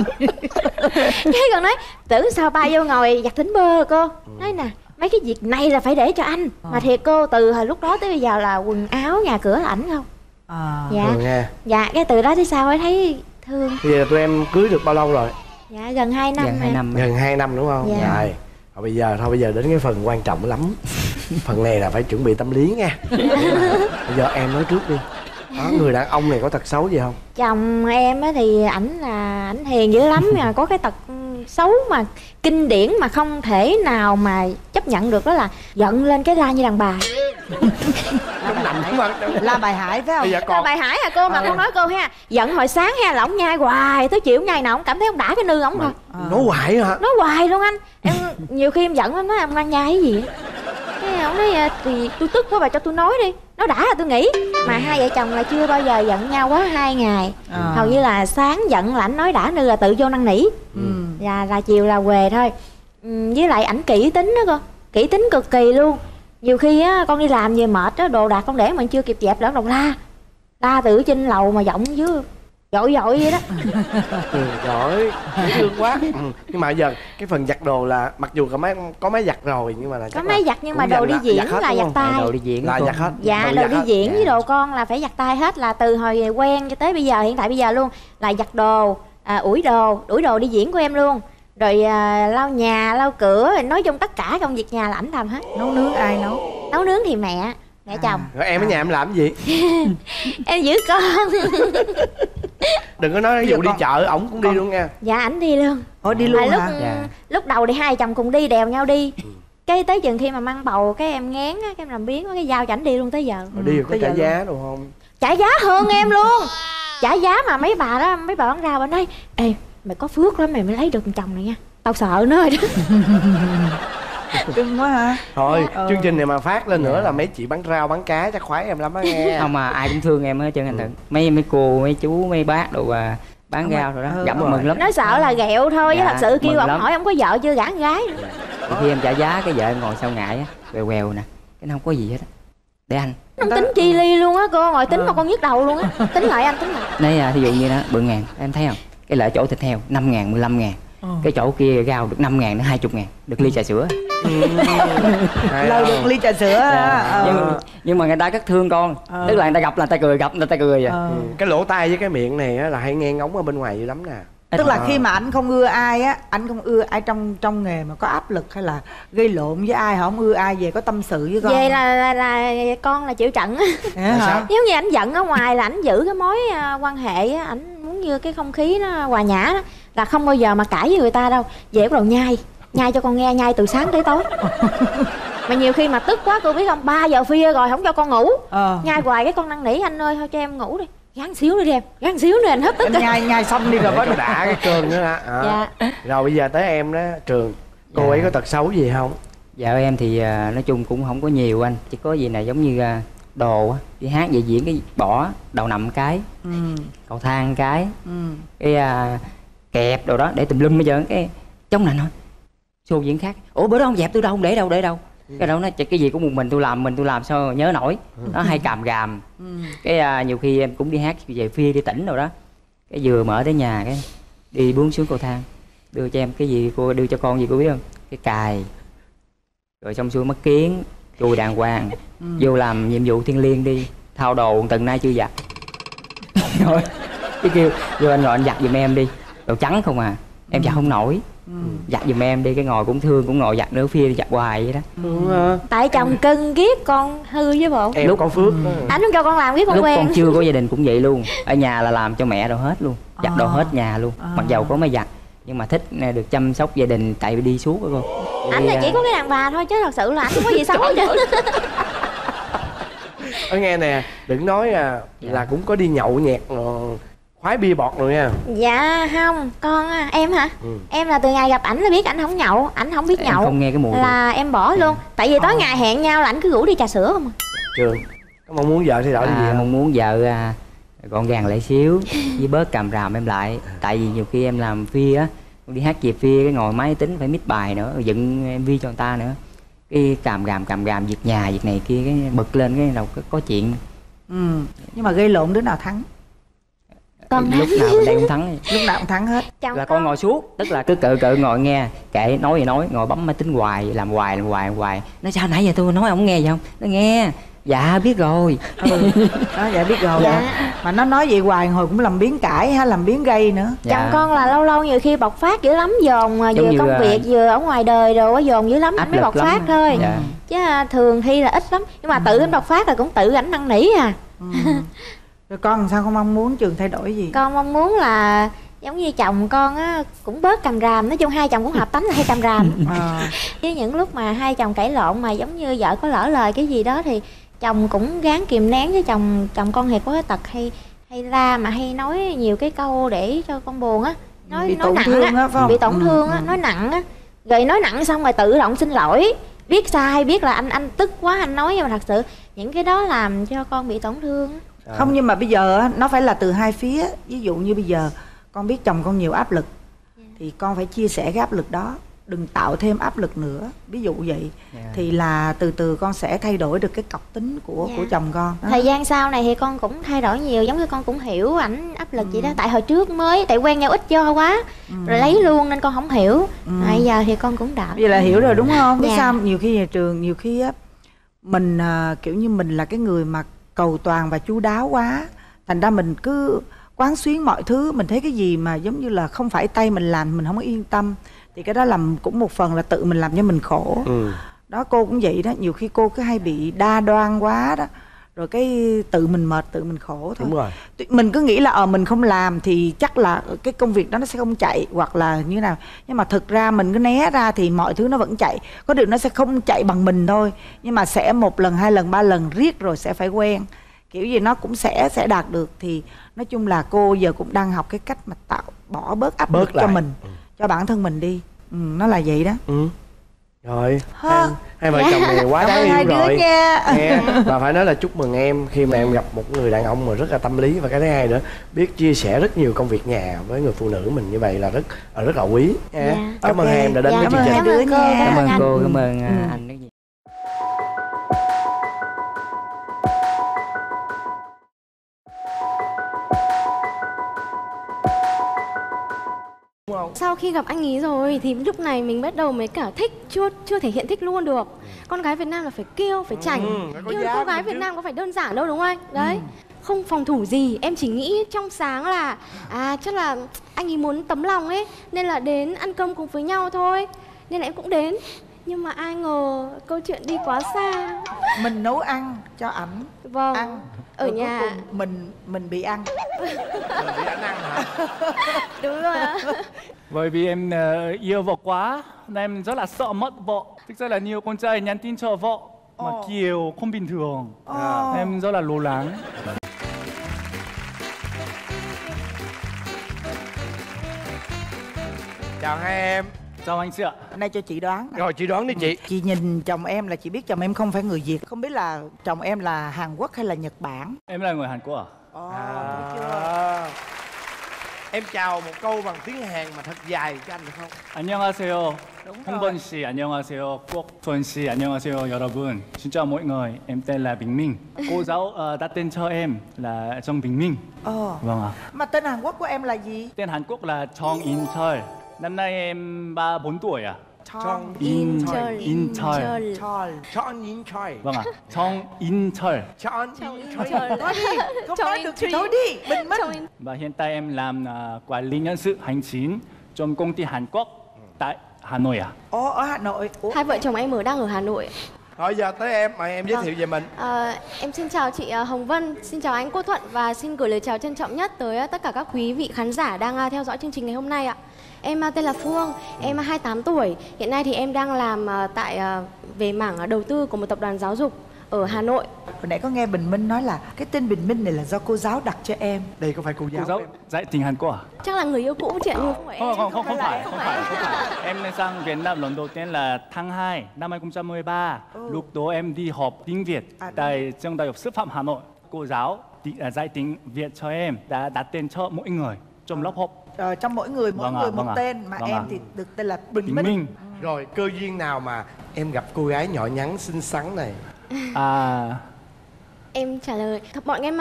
Cái còn nói tưởng sao ba vô ngồi giặt thính bơ cô. Nói nè, mấy cái việc này là phải để cho anh. Mà thiệt cô, từ hồi lúc đó tới bây giờ là quần áo nhà cửa là ảnh không? À, dạ. Nghe. Dạ, cái từ đó tới sau ấy thấy thương. Bây giờ tụi em cưới được bao lâu rồi? Dạ gần hai năm. Gần hai năm. Gần hai năm đúng không? Dạ. Rồi. Rồi bây giờ thôi, bây giờ đến cái phần quan trọng lắm. Phần này là phải chuẩn bị tâm lý nha. Bây giờ em nói trước đi. Đó, người đàn ông này có tật xấu gì không? Chồng em á thì ảnh là ảnh hiền dữ lắm mà có cái tật xấu mà kinh điển mà không thể nào mà chấp nhận được, đó là giận lên cái la như đàn bà. La bài hải phải không? Còn... La bài hải à cô, mà à, con nói cô ha, giận hồi sáng ha là ổng nhai hoài tới chiều ngày nào ổng cảm thấy ổng đã cái nương ổng thôi. À. Nói hoài hả? Nói hoài luôn anh. Em nhiều khi em giận lắm, nói em đang nhai cái gì á. Cái ổng nói thì tôi tức quá bà cho tôi nói đi. Nó đã là tôi nghĩ. Mà hai vợ chồng là chưa bao giờ giận nhau quá hai ngày. À. Hầu như là sáng giận là ảnh nói đã nư là tự vô năn nỉ. Ừ. Là, là chiều là quề thôi. Ừ, với lại ảnh kỹ tính đó cô. Kỹ tính cực kỳ luôn. Nhiều khi á, con đi làm về mệt á, đồ đạc con để mà chưa kịp dẹp lỡ đồng la. La từ trên lầu mà giọng chứ dội dội vậy đó. Ừ, giỏi, thương quá. Ừ. Nhưng mà giờ cái phần giặt đồ là mặc dù có máy có máy giặt rồi nhưng mà là có máy giặt nhưng mà đồ đi diễn là giặt tay. Đồ đi diễn là giặt hết. Dạ, đồ đi diễn với đồ con là phải giặt tay hết, là từ hồi quen cho tới bây giờ, hiện tại bây giờ luôn là giặt đồ, à, ủi đồ, ủi đồ đi diễn của em luôn. Rồi à, lau nhà, lau cửa, rồi nói chung tất cả công việc nhà là ảnh làm hết. Nấu nướng ai nấu? Nấu nướng thì mẹ, mẹ à. Chồng. Rồi em ở nhà em làm gì? Em giữ con. Đừng có nói ví dụ đi con... chợ, ổng cũng con... đi luôn nha. Dạ, ảnh đi luôn. Ủa đi luôn à, hả? Lúc, dạ. Lúc đầu thì hai chồng cùng đi, đèo nhau đi. Ừ. Cái tới chừng khi mà mang bầu, cái em ngán, cái em làm biếng, cái dao chảnh đi luôn tới giờ. Rồi đi rồi có trả giá đúng không? Trả giá hơn em luôn. Trả giá mà mấy bà đó, mấy bà bán rau bà nói ê, mày có phước lắm mày mới lấy được chồng này nha, tao sợ nó rồi đó. Cưng quá hả? Thôi ừ. Chương trình này mà phát lên nữa là mấy chị bán rau bán cá chắc khoái em lắm á nghe. Không mà ai cũng thương em hết trơn anh Thận. Mấy mấy cô, mấy chú, mấy bác đồ à, bán không rau rồi đó, gặp ừ, mừng lắm. Nó sợ là ghẹo thôi chứ dạ, thật sự kêu ông hỏi ông có vợ chưa gả gái. Thì khi em trả giá cái vợ em ngồi sau ngại á, quèo quèo nè, cái nó không có gì hết á. Để anh. Không tính chi ly luôn á cô, ngồi tính ừ. Mà con nhức đầu luôn á. Tính lại anh, tính lại. Nãy à, thí dụ như đó, mười ngàn, em thấy không? Cái lợi chỗ thịt heo năm ngàn, mười lăm ngàn. Ừ. Cái chỗ kia rau được năm ngàn đến hai mươi ngàn, được ly trà sữa. Ừ. Lời được ly trà sữa à, à. Nhưng, nhưng mà người ta rất thương con à. Tức là người ta gặp là người ta cười, gặp là người ta cười vậy à. Ừ. Cái lỗ tai với cái miệng này là hay nghe ngóng ở bên ngoài dữ lắm nè. Tức là khi mà anh không ưa ai á, anh không ưa ai trong trong nghề mà có áp lực hay là gây lộn với ai, họ không ưa ai về có tâm sự với con. Vậy là, là là con là chịu trận á. À, nếu như anh giận ở ngoài là anh giữ cái mối quan hệ á, anh muốn như cái không khí nó hòa nhã đó, là không bao giờ mà cãi với người ta đâu. Về bắt đầu nhai, nhai cho con nghe, nhai từ sáng tới tối. Mà nhiều khi mà tức quá cô biết không, ba giờ phia rồi không cho con ngủ. À. Nhai hoài cái con năn nỉ anh ơi thôi cho em ngủ đi. Gắn xíu nữa đi em, gắn xíu nữa anh hết tức. Nhai nhai xong đi rồi mới đã cái cơn nữa hả? À. Dạ. Rồi bây giờ tới em đó, Trường. Cô dạ. ấy có tật xấu gì không? Dạ em thì nói chung cũng không có nhiều anh. Chỉ có gì nè giống như đồ đi hát về diễn cái bỏ đầu nằm cái ừ. cầu thang cái ừ. cái à, kẹp đồ đó để tùm lum. Bây giờ cái chống lạnh thôi xô diễn khác. Ủa bữa đó không dẹp tôi đâu, không để đâu để đâu. Cái đó nó cái gì cũng một mình tôi làm, mình tôi làm sao nhớ nổi. Nó hay càm gàm. Cái à, nhiều khi em cũng đi hát về phía đi tỉnh rồi đó. Cái vừa mở tới nhà cái đi buông xuống cầu thang. Đưa cho em cái gì cô, đưa cho con gì cô biết không? Cái cài. Rồi xong xuôi mất kiến, chui đàng hoàng. Vô làm nhiệm vụ thiêng liêng đi. Thao đồ từng nay chưa giặt. Rồi. Cái kêu vô anh gọi anh giặt giùm em đi. Đồ trắng không à. em giặt không nổi. Ừ. Giặt giùm em đi, cái ngồi cũng thương, cũng ngồi giặt nữa phía giặt hoài vậy đó. Ừ. Tại chồng cưng ghét con hư với bộ em lúc con Phước. Ừ. Anh không cho con làm ghét con lúc quen. Con chưa có gia đình cũng vậy luôn, ở nhà là làm cho mẹ đồ hết luôn, giặt à. đồ hết nhà luôn. à. Mặc dầu có máy giặt nhưng mà thích được chăm sóc gia đình, tại vì đi suốt đó cô. Anh là chỉ có cái đàn bà thôi chứ thật sự là anh không có gì xấu hết. Ở nghe nè, đừng nói là, dạ. là cũng có đi nhậu nhẹt khoái bia bọt rồi nha. Dạ không, con em hả? Ừ. Em là từ ngày gặp ảnh là biết ảnh không nhậu, ảnh không biết em nhậu. Không nghe cái mùi là rồi. Em bỏ luôn. Ừ. Tại vì tối à. ngày hẹn nhau là ảnh cứ rủ đi trà sữa không. Trường, có mong muốn vợ thì đổi à, gì không? Mong muốn vợ à, gọn gàng lại xíu, với bớt càm ràm em lại. Tại vì nhiều khi em làm phi á, đi hát về phi cái ngồi máy tính phải mix bài nữa, dựng em vê cho người ta nữa. Cái càm ràm càm ràm việc nhà việc này kia cái bực lên cái đầu có, có chuyện. Ừ. Nhưng mà gây lộn đứa nào thắng? Con lúc nào đây cũng thắng, lúc nào cũng thắng hết. Chồng là con, con ngồi suốt, tức là cứ cự cự ngồi nghe, kệ nói gì nói, ngồi bấm máy tính hoài, làm hoài làm hoài làm hoài. Nó sao nãy giờ tôi nói ông nghe vậy không? Nó nghe. Dạ biết rồi. Ừ. Đó, dạ biết rồi. Dạ. Dạ. Mà nó nói vậy hoài hồi cũng làm biến cãi ha, làm biến gây nữa. Dạ. Chồng con là lâu lâu nhiều khi bộc phát dữ lắm, dồn vừa giống công việc à. vừa ở ngoài đời rồi quá dồn dữ lắm anh mới bộc phát lắm. thôi. Dạ. Chứ thường thi là ít lắm, nhưng mà tự anh bộc phát là cũng tự ảnh năn nỉ à. Ừ. Rồi con sao không mong muốn Trường thay đổi gì? Con mong muốn là giống như chồng con á, cũng bớt càm ràm. Nói chung hai chồng cũng hợp tánh là hay càm ràm. à. Chứ những lúc mà hai chồng cãi lộn mà giống như vợ có lỡ lời cái gì đó thì chồng cũng gắng kìm nén, với chồng chồng con thiệt có cái tật hay hay la mà hay nói nhiều cái câu để cho con buồn á, nói bị nói nặng á, bị tổn thương á, ừ. nói nặng á, rồi nói nặng xong rồi tự động xin lỗi, biết sai biết là anh anh tức quá anh nói, nhưng mà thật sự những cái đó làm cho con bị tổn thương á. Không, nhưng mà bây giờ nó phải là từ hai phía. Ví dụ như bây giờ con biết chồng con nhiều áp lực thì con phải chia sẻ cái áp lực đó, đừng tạo thêm áp lực nữa, ví dụ vậy. yeah. Thì là từ từ con sẽ thay đổi được cái cọc tính của yeah. của chồng con. Thời à. gian sau này thì con cũng thay đổi nhiều, giống như con cũng hiểu ảnh áp lực ừ. vậy đó. Tại hồi trước mới, tại quen nhau ít do quá ừ. rồi lấy luôn nên con không hiểu. ừ. Bây giờ thì con cũng đã vậy là hiểu rồi đúng không? yeah. Sao nhiều khi nhà Trường, nhiều khi á mình à, kiểu như mình là cái người mà cầu toàn và chu đáo quá, thành ra mình cứ quán xuyến mọi thứ. Mình thấy cái gì mà giống như là không phải tay mình làm mình không có yên tâm, thì cái đó làm cũng một phần là tự mình làm cho mình khổ. ừ. Đó, cô cũng vậy đó, nhiều khi cô cứ hay bị đa đoan quá đó, rồi cái tự mình mệt tự mình khổ thôi. Đúng rồi. Mình cứ nghĩ là ờ à, mình không làm thì chắc là cái công việc đó nó sẽ không chạy hoặc là như thế nào, nhưng mà thực ra mình cứ né ra thì mọi thứ nó vẫn chạy, có điều nó sẽ không chạy bằng mình thôi, nhưng mà sẽ một lần hai lần ba lần riết rồi sẽ phải quen, kiểu gì nó cũng sẽ sẽ đạt được. Thì nói chung là cô giờ cũng đang học cái cách mà tạo bỏ bớt áp lực cho mình, ừ. cho bản thân mình đi. Ừ, nó là vậy đó. ừ. Rồi hai, hai vợ yeah. chồng này quá đáng yêu rồi nha. Nghe, và phải nói là chúc mừng em khi mà em gặp một người đàn ông mà rất là tâm lý, và cái thứ hai nữa biết chia sẻ rất nhiều công việc nhà với người phụ nữ mình như vậy là rất là rất là quý. yeah. Yeah. Cảm ơn okay. em đã đến với chương trình. Cảm ơn cô, cảm ơn cô, cảm ơn anh. ừ. Sau khi gặp anh ý rồi thì lúc này mình bắt đầu mới cả thích, chưa chưa thể hiện thích luôn được. Con gái Việt Nam là phải kiêu, phải chảnh. ừ, Yêu cô gái Việt chứ. Nam có phải đơn giản đâu đúng không anh? Đấy, ừ. không phòng thủ gì, em chỉ nghĩ trong sáng là à chắc là anh ấy muốn tấm lòng ấy, nên là đến ăn cơm cùng với nhau thôi, nên là em cũng đến. Nhưng mà ai ngờ câu chuyện đi quá xa. Mình nấu ăn cho ảnh, vâng. ăn ở rồi nhà cùng mình mình bị ăn. Mình bị ảnh ăn hả? Đúng rồi ạ. Bởi vì em yêu vợ quá nên em rất là sợ mất vợ. Thực ra là nhiều con trai nhắn tin cho vợ mà oh. kiểu không bình thường. oh. Em rất là lo lắng. Chào hai em. Chào anh chị ạ. Hôm nay cho chị đoán. Rồi chị đoán đi chị. Chị nhìn chồng em là chị biết chồng em không phải người Việt. Không biết là chồng em là Hàn Quốc hay là Nhật Bản. Em là người Hàn Quốc à? Ồ, oh, à. chưa. Em chào một câu bằng tiếng Hàn mà thật dài cho anh được không? 안녕하세요. Hồng Vân 씨, 안녕하세요. Quốc Thuận 씨, 안녕하세요, 여러분. Xin chào mọi người, em tên là Bình Minh. Cô giáo uh, đặt tên cho em là Trần Bình Minh. Ồ. Oh. Vâng ạ. À. Mà tên Hàn Quốc của em là gì? Tên Hàn Quốc là Cheong In-cheol. Năm nay em ba mươi bốn tuổi à? Cheong In-cheol. In-cheol. Cheong In-cheol. Vâng ạ. Cheong In-cheol. Cheong In-cheol. Nói đi, không nói được thì nói đi. Mình mất. Và hiện tại em làm uh, quản lý nhân sự hành chính trong công ty Hàn Quốc tại Hà Nội à? Ồ, ở Hà Nội. Ủa? Hai vợ chồng em ở đang ở Hà Nội. Thôi giờ tới em, mời em giới à, thiệu về mình. À, em xin chào chị Hồng Vân, xin chào anh Quốc Thuận và xin gửi lời chào trân trọng nhất tới tất cả các quý vị khán giả đang theo dõi chương trình ngày hôm nay ạ. Em tên là Phương, em hai mươi tám tuổi. Hiện nay thì em đang làm tại về mảng đầu tư của một tập đoàn giáo dục ở Hà Nội. Hồi nãy có nghe Bình Minh nói là cái tên Bình Minh này là do cô giáo đặt cho em. Đây có phải cô giáo, cô giáo dạy tiếng Hàn Quốc à? Chắc là người yêu cũ chị ạ. Không, không, không, không phải, không phải. Em sang Việt Nam lần đầu tiên là tháng hai năm hai nghìn không trăm mười ba. Ừ. Lúc đó em đi học tiếng Việt à, tại trường Đại học Sư phạm Hà Nội. Cô giáo dạy tiếng Việt cho em đã đặt tên cho mỗi người trong lớp học. Ờ, trong mỗi người mỗi vâng người à, một vâng tên mà vâng em à. Thì được tên là Bình Minh. Minh. Rồi cơ duyên nào mà em gặp cô gái nhỏ nhắn xinh xắn này? À, em trả lời bọn em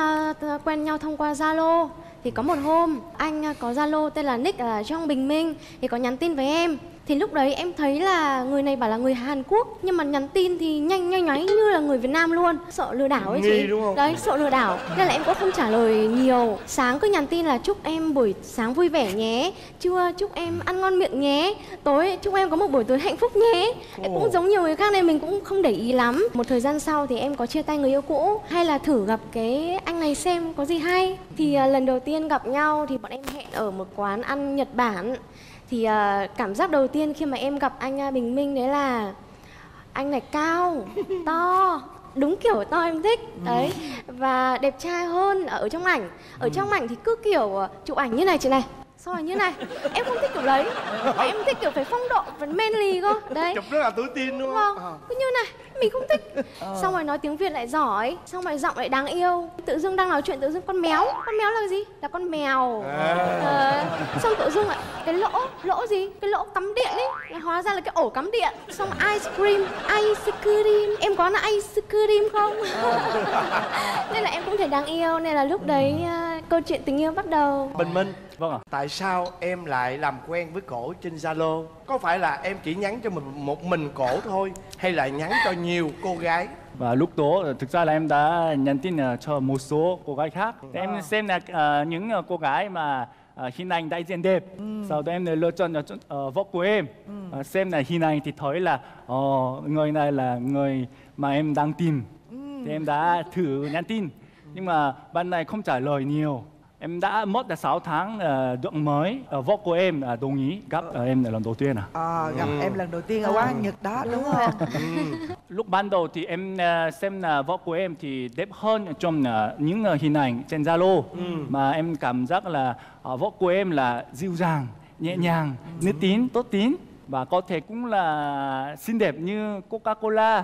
uh, quen nhau thông qua Zalo. Thì có một hôm anh uh, có Zalo tên là nick là Cheong Bình Minh thì có nhắn tin với em. Thì lúc đấy em thấy là người này bảo là người Hàn Quốc nhưng mà nhắn tin thì nhanh nhanh nháy như là người Việt Nam luôn. Sợ lừa đảo ấy chị. Đấy, sợ lừa đảo nên là em cũng không trả lời nhiều. Sáng cứ nhắn tin là chúc em buổi sáng vui vẻ nhé, trưa chúc em ăn ngon miệng nhé, tối chúc em có một buổi tối hạnh phúc nhé. Ồ. Em cũng giống nhiều người khác nên mình cũng không để ý lắm. Một thời gian sau thì em có chia tay người yêu cũ. Hay là thử gặp cái anh này xem có gì hay. Thì à, lần đầu tiên gặp nhau thì bọn em hẹn ở một quán ăn Nhật Bản. Thì uh, cảm giác đầu tiên khi mà em gặp anh uh, Bình Minh đấy là anh này cao, to, đúng kiểu to em thích. Đấy, và đẹp trai hơn ở trong ảnh. Ở trong ảnh thì cứ kiểu uh, chụp ảnh như này chị này, soi như này. Em không thích kiểu đấy, em thích kiểu phải phong độ, phải manly cơ. Đấy, chụp rất là tự tin đúng không? Vâng, cứ như này, mình không thích. Xong rồi nói tiếng Việt lại giỏi, xong rồi giọng lại đáng yêu. Tự dưng đang nói chuyện tự dưng con méo. Con méo là gì? Là con mèo à. À, xong tự dưng lại cái lỗ, lỗ gì? Cái lỗ cắm điện ấy, hóa ra là cái ổ cắm điện. Xong ice cream, ice cream. Em có là ice cream không? À. Nên là em cũng thấy đáng yêu. Nên là lúc đấy uh, câu chuyện tình yêu bắt đầu. Bình Minh, vâng ạ. Tại sao em lại làm quen với cổ trên Zalo? Có phải là em chỉ nhắn cho mình một mình cổ thôi hay là nhắn cho nhiều cô gái? Và lúc đó thực ra là em đã nhắn tin cho một số cô gái khác. Ừ. Em xem là uh, những cô gái mà uh, hình ảnh đại diện đẹp. Ừ. Sau đó em lựa chọn uh, vóc của em. Ừ. Uh, xem là hình ảnh thì thấy là oh, người này là người mà em đang tìm. Ừ. Thì em đã thử nhắn tin. Ừ. Nhưng mà bạn này không trả lời nhiều. Em đã mất là sáu tháng uh, đựng mới uh, vóc của em uh, đồng ý gặp uh, em lần đầu tiên à? À gặp ừ. em lần đầu tiên ở quán ừ. Nhật đó đúng không? Ừ. Lúc ban đầu thì em uh, xem là vóc của em thì đẹp hơn trong uh, những uh, hình ảnh trên Zalo. Ừ. Mà em cảm giác là uh, vóc của em là dịu dàng, nhẹ nhàng, ừ. nữ tín, tốt tín. Và có thể cũng là xinh đẹp như Coca-Cola.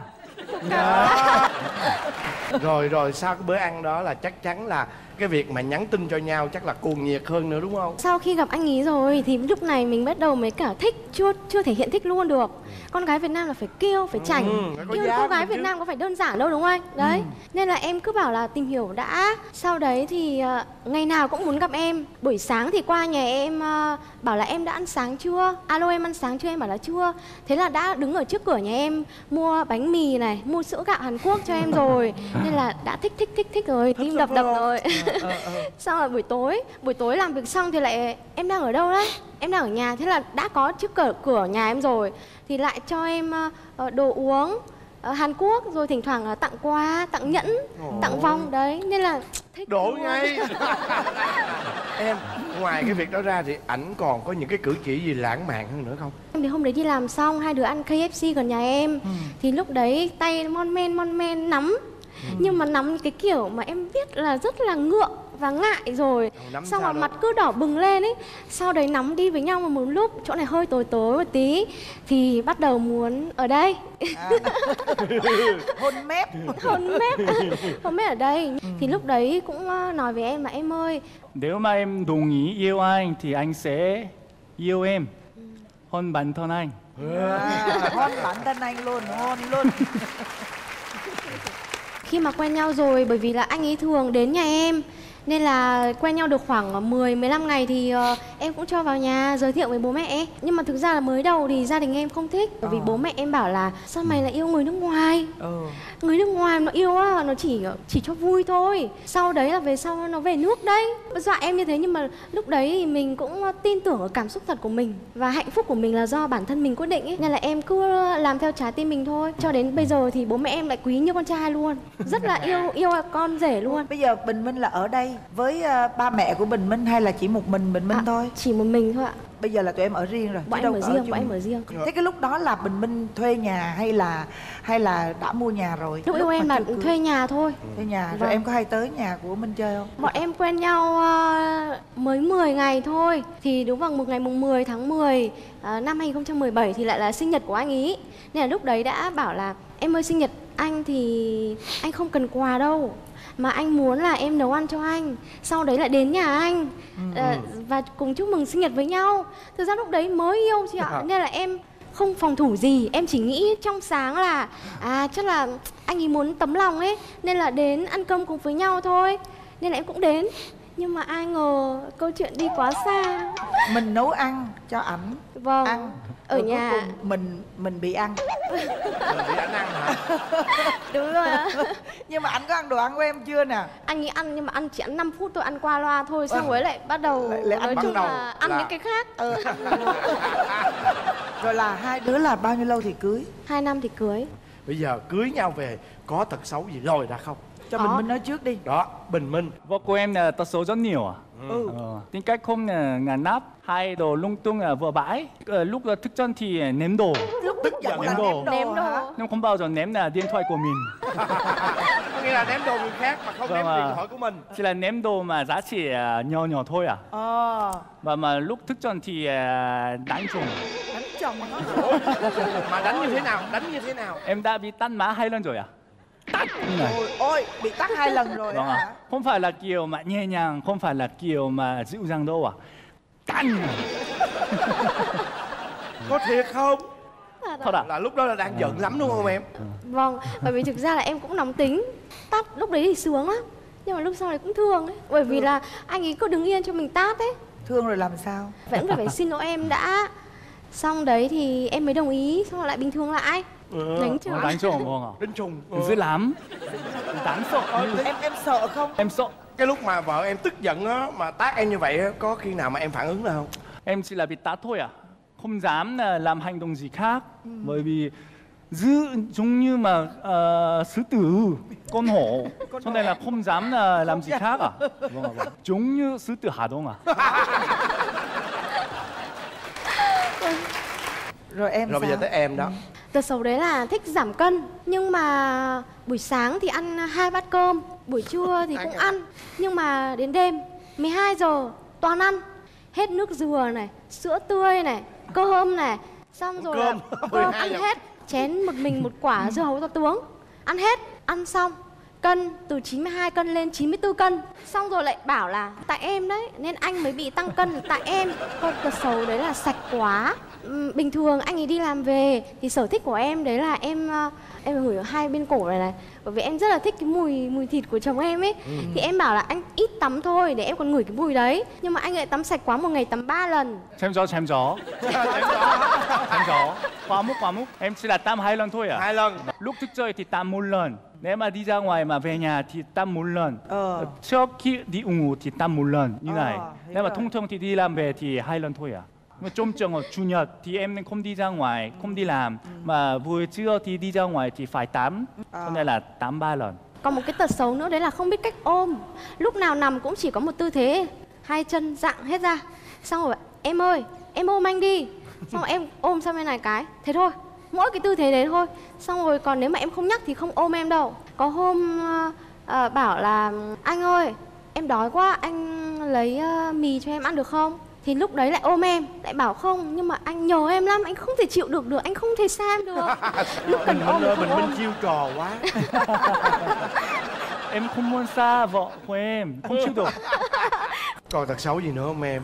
Yeah. Rồi rồi sau cái bữa ăn đó là chắc chắn là cái việc mà nhắn tin cho nhau chắc là cuồng nhiệt hơn nữa đúng không? Sau khi gặp anh ý rồi thì lúc này mình bắt đầu mới cả thích, chưa chưa thể hiện thích luôn được. Con gái Việt Nam là phải kêu, phải chảnh. Ừ, kêu cô gái Việt chứ. Nam có phải đơn giản đâu đúng không anh? Đấy, ừ. Nên là em cứ bảo là tìm hiểu đã. Sau đấy thì uh, ngày nào cũng muốn gặp em. Buổi sáng thì qua nhà em uh, bảo là em đã ăn sáng chưa? Alo em ăn sáng chưa? Em bảo là chưa. Thế là đã đứng ở trước cửa nhà em mua bánh mì này, mua sữa gạo Hàn Quốc cho em rồi. Nên là đã thích thích thích thích rồi, tim đập đập rồi. ờ, ờ. Xong rồi buổi tối, buổi tối làm việc xong thì lại em đang ở đâu đấy? Em đang ở nhà, thế là đã có trước cửa cửa nhà em rồi. Thì lại cho em uh, đồ uống uh, Hàn Quốc, rồi thỉnh thoảng uh, tặng quà, tặng nhẫn, ồ, tặng vòng. Đấy, nên là thích đổ ngay. Em, ngoài cái việc đó ra thì ảnh còn có những cái cử chỉ gì lãng mạn hơn nữa không? Em thì hôm đấy đi làm xong, hai đứa ăn ca ép xê gần nhà em. Ừ. Thì lúc đấy tay mon men mon men nắm. Ừ. Nhưng mà nắm cái kiểu mà em biết là rất là ngượng và ngại rồi. Nắm xong rồi mặt cứ đỏ bừng lên ấy. Sau đấy nắm đi với nhau một, một lúc, chỗ này hơi tối tối một tí thì bắt đầu muốn ở đây à. Hôn mép. Hôn mép. Hôn mép ở đây. Ừ. Thì lúc đấy cũng nói với em là em ơi, nếu mà em đồng ý yêu anh thì anh sẽ yêu em. Ừ. Hôn bản thân anh. À, hôn bản thân anh luôn, hôn luôn. Khi mà quen nhau rồi, bởi vì là anh ấy thường đến nhà em Nên là quen nhau được khoảng mười mười lăm ngày thì uh, em cũng cho vào nhà giới thiệu với bố mẹ ấy. Nhưng mà thực ra là mới đầu thì gia đình em không thích. Bởi vì bố mẹ em bảo là sao mày lại yêu người nước ngoài, ừ. người nước ngoài nó yêu á, nó chỉ chỉ cho vui thôi. Sau đấy là về sau nó về nước đấy. Dọa em như thế, nhưng mà lúc đấy thì mình cũng tin tưởng ở cảm xúc thật của mình. Và hạnh phúc của mình là do bản thân mình quyết định ấy. Nên là em cứ làm theo trái tim mình thôi. Cho đến bây giờ thì bố mẹ em lại quý như con trai luôn. Rất là yêu yêu con rể luôn. Bây giờ Bình Minh là ở đây với uh, ba mẹ của Bình Minh hay là chỉ một mình Bình Minh à, thôi? Chỉ một mình thôi ạ. Bây giờ là tụi em ở riêng rồi. Bọn em ở riêng, bọn em ở riêng. Thế cái lúc đó là Bình Minh thuê nhà hay là hay là đã mua nhà rồi? Lúc, lúc em là cứ... thuê nhà thôi. Thuê nhà, vâng. Rồi em có hay tới nhà của Minh chơi không? Bọn em quen nhau uh, mới mười ngày thôi. Thì đúng vào một ngày mùng mười tháng mười uh, năm hai không một bảy thì lại là sinh nhật của anh ý. Nên là lúc đấy đã bảo là em ơi, sinh nhật anh thì anh không cần quà đâu, mà anh muốn là em nấu ăn cho anh, sau đấy lại đến nhà anh ừ. à, và cùng chúc mừng sinh nhật với nhau. Thực ra lúc đấy mới yêu chị ạ, nên là em không phòng thủ gì. Em chỉ nghĩ trong sáng là à, chắc là anh ấy muốn tấm lòng ấy, nên là đến ăn cơm cùng với nhau thôi. Nên là em cũng đến. Nhưng mà ai ngờ câu chuyện đi quá xa. Mình nấu ăn cho ảnh. Vâng, ăn ở rồi nhà mình mình bị ăn. Mình bị ảnh ăn hả? Đúng rồi. Nhưng mà anh có ăn đồ ăn của em chưa nè? Anh nghĩ ăn nhưng mà ăn chỉ ăn năm phút thôi, ăn qua loa thôi, xong rồi ừ. lại bắt đầu lại, lại nói chung đầu là ăn là... những cái khác. Ừ. Rồi là hai đứa là bao nhiêu lâu thì cưới? Hai năm thì cưới. Bây giờ cưới nhau về có tật xấu gì rồi đã không? Cho Bình Minh nói trước đi. Đó, Bình Minh. Vợ của em là tật xấu rất nhiều à? Ừ. Ờ, tính cách không ngả nắp, hay đồ lung tung ở vừa bãi. Ờ, lúc thức giận thì ném đồ. Lúc tức giận ném đồ. Ném đồ. Nhưng không bao giờ ném là điện thoại của mình. Có nghĩa là ném đồ người khác mà không ném điện thoại của mình. Chỉ là ném đồ mà giá trị nhỏ nhỏ thôi à? Ờ. Và mà lúc thức giận thì đánh chồng. Đánh chồng hả? Mà đánh như thế nào? Đánh như thế nào? Em đã bị tát má hai lần rồi à? Tắt. Ôi, ôi, bị tắt hai lần rồi à? À. Không phải là kiểu mà nhẹ nhàng, không phải là kiểu mà dịu dàng đâu à? Tăn. Có thiệt không? Thật à? Là lúc đó là đang à. giận lắm đúng không em? Vâng, bởi vì thực ra là em cũng nóng tính. Tát lúc đấy thì sướng lắm, nhưng mà lúc sau này cũng thương ấy. Bởi vì là anh ấy cứ đứng yên cho mình tát ấy. Thương rồi làm sao? Vẫn phải phải xin lỗi em đã. Xong đấy thì em mới đồng ý, xong rồi lại bình thường lại. Ừ. Đánh chồng. Đánh chồng không à? Đánh chồng ừ. dữ lắm. Đáng sợ. Ôi, em em sợ không? Em sợ. Cái lúc mà vợ em tức giận á, mà tát em như vậy á, có khi nào mà em phản ứng nào không? Em chỉ là bị tát thôi à? Không dám làm hành động gì khác. Ừ. Bởi vì giữ giống như mà uh, sư tử, con hổ. Cho nên là không dám làm không gì nhận. Khác à? Vâng ạ, vâng. Giống như sư tử Hà Đông à? Rồi em Rồi sao? Bây giờ tới em đó. Tật xấu đấy là thích giảm cân. Nhưng mà buổi sáng thì ăn hai bát cơm, buổi trưa thì cũng ăn, nhưng mà đến đêm mười hai giờ toàn ăn. Hết nước dừa này, sữa tươi này, cơm này. Xong rồi cơm. Là cơm ăn hết. Chén một mình một quả dưa hấu to tướng. Ăn hết, ăn xong cân từ chín mươi hai cân lên chín mươi tư cân. Xong rồi lại bảo là tại em đấy, nên anh mới bị tăng cân tại em. Còn tật xấu đấy là sạch quá. Bình thường anh ấy đi làm về thì sở thích của em đấy là em em ngửi ở hai bên cổ này này. Bởi vì em rất là thích cái mùi mùi thịt của chồng em ấy. Ừ. Thì em bảo là anh ít tắm thôi để em còn ngửi cái mùi đấy. Nhưng mà anh lại tắm sạch quá, một ngày tắm ba lần. Chém gió, chém gió. Chém gió. Chém gió. Quá múc, quá múc. Em chỉ là tắm hai lần thôi à? Hai lần. Lúc thức chơi thì tắm một lần. Nếu mà đi ra ngoài mà về nhà thì tắm một lần. Ờ. Trước khi đi ngủ thì tắm một lần như ờ, này. Nếu mà thông thường thì đi làm về thì hai lần thôi à? Mà trong trường hợp chủ nhật thì em không đi ra ngoài, không đi làm. Ừ. Mà buổi trưa thì đi ra ngoài thì phải tắm. Cho à. nên là tắm ba lần. Còn một cái tật xấu nữa đấy là không biết cách ôm. Lúc nào nằm cũng chỉ có một tư thế, hai chân dạng hết ra. Xong rồi em ơi, em ôm anh đi. Xong rồi em ôm sang bên này cái, thế thôi. Mỗi cái tư thế đấy thôi. Xong rồi còn nếu mà em không nhắc thì không ôm em đâu. Có hôm uh, uh, bảo là anh ơi, em đói quá, anh lấy uh, mì cho em ăn được không? Thì lúc đấy lại ôm em, lại bảo không, nhưng mà anh nhớ em lắm, anh không thể chịu được được, anh không thể xa em được. Lúc cần ôm thì không ôm. Mình chiêu trò quá. Em không muốn xa vợ của em, không chịu được. Còn tật xấu gì nữa không em?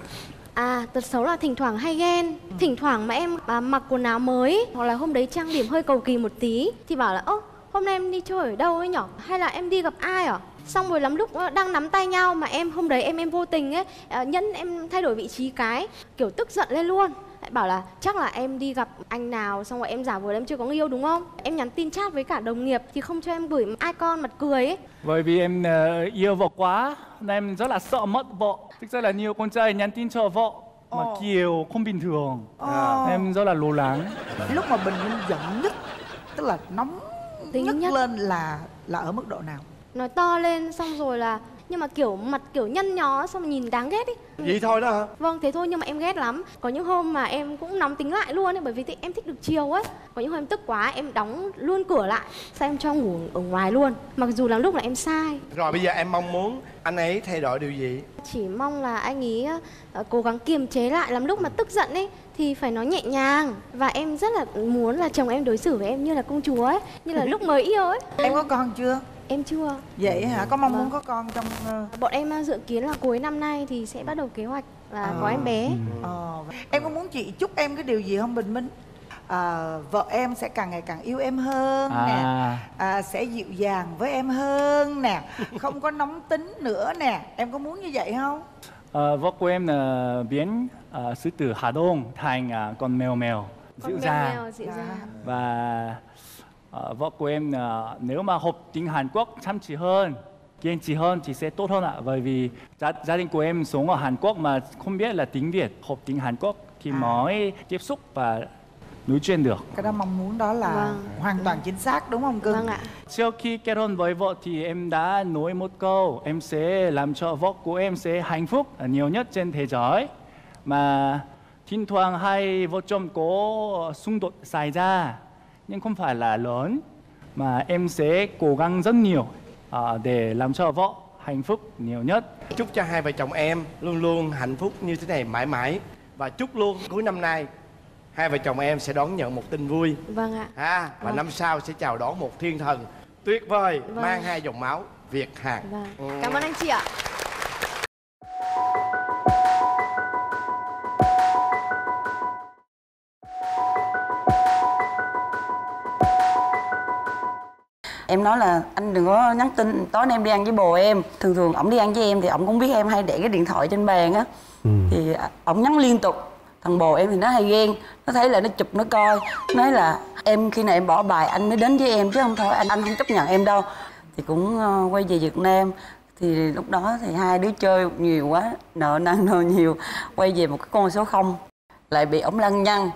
À, tật xấu là thỉnh thoảng hay ghen. Thỉnh thoảng mà em à, mặc quần áo mới, hoặc là hôm đấy trang điểm hơi cầu kỳ một tí, thì bảo là ơ, hôm nay em đi chơi ở đâu ấy nhở? Hay là em đi gặp ai à? Xong rồi lắm lúc đang nắm tay nhau mà em hôm đấy em em vô tình ấy, nhẫn em thay đổi vị trí cái, kiểu tức giận lên luôn. Bảo là chắc là em đi gặp anh nào, xong rồi em giả vờ em chưa có người yêu đúng không? Em nhắn tin chat với cả đồng nghiệp thì không cho em gửi icon mặt cười ấy. Bởi vì em uh, yêu vợ quá nên em rất là sợ mất vợ. Thực ra là nhiều con trai nhắn tin cho vợ mà oh. kiểu không bình thường. oh. Em rất là lo lắng. Lúc mà Bình Minh giận nhất, tức là nóng tính nhất, nhất lên là là ở mức độ nào? Nói to lên xong rồi là nhưng mà kiểu mặt kiểu nhăn nhó, xong nhìn đáng ghét ý. Vậy thôi đó hả? Vâng, thế thôi nhưng mà em ghét lắm. Có những hôm mà em cũng nóng tính lại luôn ấy, bởi vì em thích được chiều ấy. Có những hôm em tức quá, em đóng luôn cửa lại, sao em cho ngủ ở ngoài luôn, mặc dù là lúc là em sai. Rồi bây giờ em mong muốn anh ấy thay đổi điều gì? Chỉ mong là anh ấy uh, cố gắng kiềm chế lại. Lắm lúc mà tức giận ấy thì phải nói nhẹ nhàng. Và em rất là muốn là chồng em đối xử với em như là công chúa ấy, như là lúc mới yêu ấy. Em có con chưa? Em chưa. Vậy hả? Có mong muốn có con trong... Bọn em dự kiến là cuối năm nay thì sẽ bắt đầu kế hoạch là à. có em bé. à. Em có muốn chị chúc em cái điều gì không Bình Minh? À, vợ em sẽ càng ngày càng yêu em hơn à. nè, à, sẽ dịu dàng với em hơn nè, không có nóng tính nữa nè. Em có muốn như vậy không? À, vợ của em là biến uh, sư tử Hà Đông thành uh, con mèo mèo dịu dàng. Và... Uh, vợ của em uh, nếu mà hợp tính Hàn Quốc, chăm chỉ hơn, kiên trì hơn thì sẽ tốt hơn ạ. Bởi vì gia, gia đình của em sống ở Hàn Quốc mà không biết là tiếng Việt, hợp tính Hàn Quốc thì à. mới tiếp xúc và nói chuyện được. Cái đó mong muốn đó là vâng. hoàn toàn chính xác đúng không cưng? Vâng ạ. Trước khi kết hôn với vợ thì em đã nói một câu, em sẽ làm cho vợ của em sẽ hạnh phúc nhiều nhất trên thế giới. Mà thỉnh thoảng hai vợ chồng có xung đột xảy ra, nhưng không phải là lớn, mà em sẽ cố gắng rất nhiều uh, để làm cho vợ hạnh phúc nhiều nhất. Chúc cho hai vợ chồng em luôn luôn hạnh phúc như thế này mãi mãi. Và chúc luôn cuối năm nay hai vợ chồng em sẽ đón nhận một tin vui. Vâng ạ. À, và vâng. năm sau sẽ chào đón một thiên thần tuyệt vời, vâng. mang hai dòng máu Việt Hàn. Vâng. Ừ. Cảm ơn anh chị ạ. Em nói là anh đừng có nhắn tin, tối nay em đi ăn với bồ em. Thường thường ổng đi ăn với em thì ổng cũng biết em hay để cái điện thoại trên bàn á. ừ. Thì ổng nhắn liên tục. Thằng bồ em thì nó hay ghen, nó thấy là nó chụp nó coi, nói là em khi nào em bỏ bài anh mới đến với em, chứ không thôi anh anh không chấp nhận em đâu. Thì cũng quay về Việt Nam thì lúc đó thì hai đứa chơi nhiều quá, nợ năn nợ nhiều, quay về một cái con số không, lại bị ổng lăng nhăng.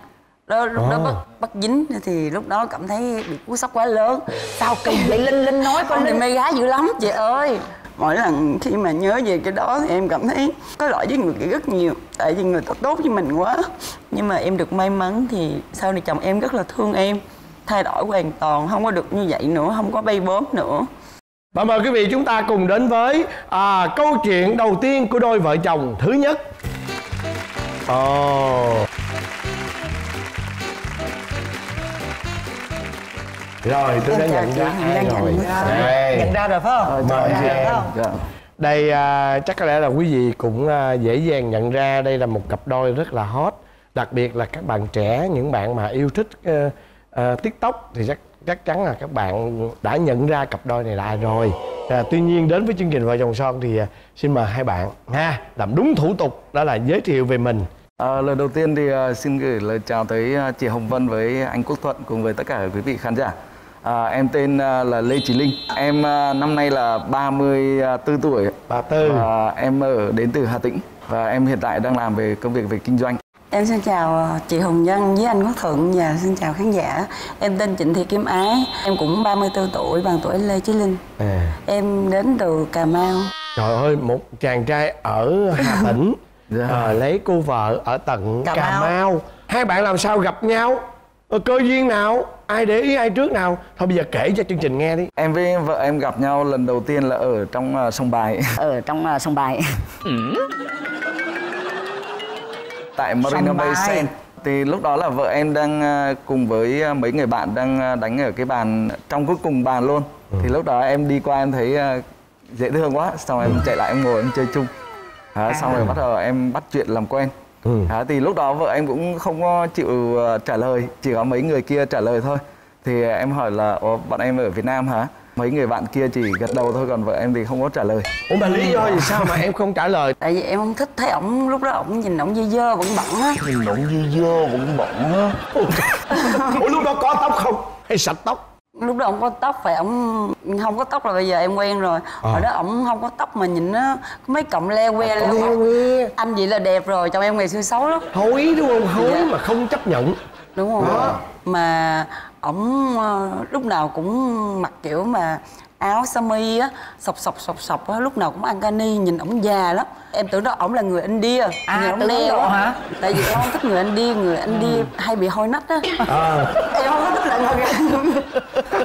Đó, lúc oh. đó bắt, bắt dính thì lúc đó cảm thấy bị cú sốc quá lớn. Sao kỳ vậy Linh? Linh nói con này mê gái dữ lắm chị ơi. Mỗi lần khi mà nhớ về cái đó thì em cảm thấy có lỗi với người kia rất nhiều. Tại vì người ta tốt với mình quá. Nhưng mà em được may mắn thì sau này chồng em rất là thương em, thay đổi hoàn toàn, không có được như vậy nữa, không có bay bớm nữa. Và mời quý vị chúng ta cùng đến với à, câu chuyện đầu tiên của đôi vợ chồng thứ nhất. oh. Rồi, tôi đã nhận ra rồi. Nhận ra rồi phải không? Mời chị em. Đây à, chắc có lẽ là quý vị cũng à, dễ dàng nhận ra đây là một cặp đôi rất là hot. Đặc biệt là các bạn trẻ, những bạn mà yêu thích à, à, TikTok thì chắc, chắc chắn là các bạn đã nhận ra cặp đôi này là ai rồi. à, Tuy nhiên đến với chương trình Vợ Chồng Son thì à, xin mời hai bạn ha, làm đúng thủ tục đó là giới thiệu về mình. À, lời đầu tiên thì à, xin gửi lời chào tới à, chị Hồng Vân với anh Quốc Thuận cùng với tất cả quý vị khán giả. À, em tên à, là Lê Trí Linh. Em à, năm nay là ba mươi tư tuổi. ba mươi tư. À, em ở đến từ Hà Tĩnh và em hiện tại đang làm về công việc về kinh doanh. Em xin chào chị Hồng Vân với anh Quốc Thuận và xin chào khán giả. Em tên Trịnh Thị Kim Ái. Em cũng ba mươi tư tuổi, bằng tuổi Lê Trí Linh. à. Em đến từ Cà Mau. Trời ơi, một chàng trai ở Hà Tĩnh dạ. à, lấy cô vợ ở tận Cà, Cà Mau. Mau. Hai bạn làm sao gặp nhau? Cơ duyên nào? Ai để ý ai trước nào? Thôi bây giờ kể cho chương trình nghe đi. Em với vợ em gặp nhau lần đầu tiên là ở trong uh, sông Bài. Ở trong uh, sông Bài. Tại Marina Bay Sands. Thì lúc đó là vợ em đang uh, cùng với uh, mấy người bạn đang uh, đánh ở cái bàn, trong cuối cùng bàn luôn. ừ. Thì lúc đó em đi qua em thấy uh, dễ thương quá. Xong em ừ. chạy lại em ngồi em chơi chung. à, à. Xong rồi bắt đầu em bắt chuyện làm quen. Ừ. À, thì lúc đó vợ em cũng không có chịu trả lời, chỉ có mấy người kia trả lời thôi. Thì em hỏi là bọn em ở Việt Nam hả? Mấy người bạn kia chỉ gật đầu thôi, còn vợ em thì không có trả lời. Ủa mà lý do gì sao mà em không trả lời? Tại vì em không thích, thấy ổng lúc đó ổng nhìn ổng dư dơ vẫn bẩn á. Nhìn ổng dư dơ vẫn bẩn á. Ủa lúc đó có tóc không? Hay sạch tóc? Lúc đó ổng có tóc, phải ổng không có tóc là bây giờ em quen rồi. À. Hồi đó ổng không có tóc mà nhìn nó mấy cọng le que à, le que. Anh vậy là đẹp rồi, chồng em ngày xưa xấu lắm. Hối đúng không? Hối dạ. Mà không chấp nhận. Đúng không? À. Mà ổng lúc nào cũng mặc kiểu mà áo sơ mi á, sọc sọc sọc sọc á, lúc nào cũng ăn cani, nhìn ổng già lắm. Em tưởng đó ổng là người India. À, nhìn ổng đeo á hả? Tại vì em không thích người India, người India ừ. hay bị hôi nách á. À. Em không thích là người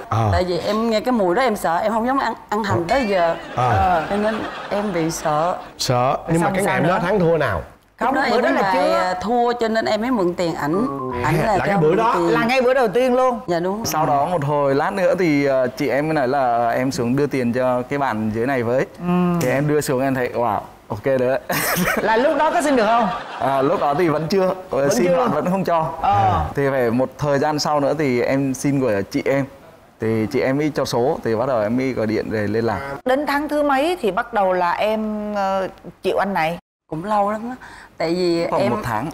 à. Tại vì em nghe cái mùi đó em sợ, em không dám ăn ăn hành tới giờ. À. À. Cho nên em bị sợ. Sợ. Nhưng xong mà cái ngày đó thắng thua nào? Không, đó, bữa đó là chưa thua cho nên em mới mượn tiền ảnh. Ảnh là, là cái bữa đó tiền. Là ngay bữa đầu tiên luôn. Dạ đúng. Sau đó một hồi lát nữa thì chị em mới nói là em xuống đưa tiền cho cái bạn dưới này với. Ừ. Thì em đưa xuống em thấy wow, ok đấy. Là lúc đó có xin được không? À, lúc đó thì vẫn chưa, vẫn xin chưa. Vẫn không cho. À. Thì phải một thời gian sau nữa thì em xin của chị em. Thì chị em mới cho số, thì bắt đầu em mới gọi điện về liên lạc. Đến tháng thứ mấy thì bắt đầu là em chịu anh này? Cũng lâu lắm á, tại vì còn em một tháng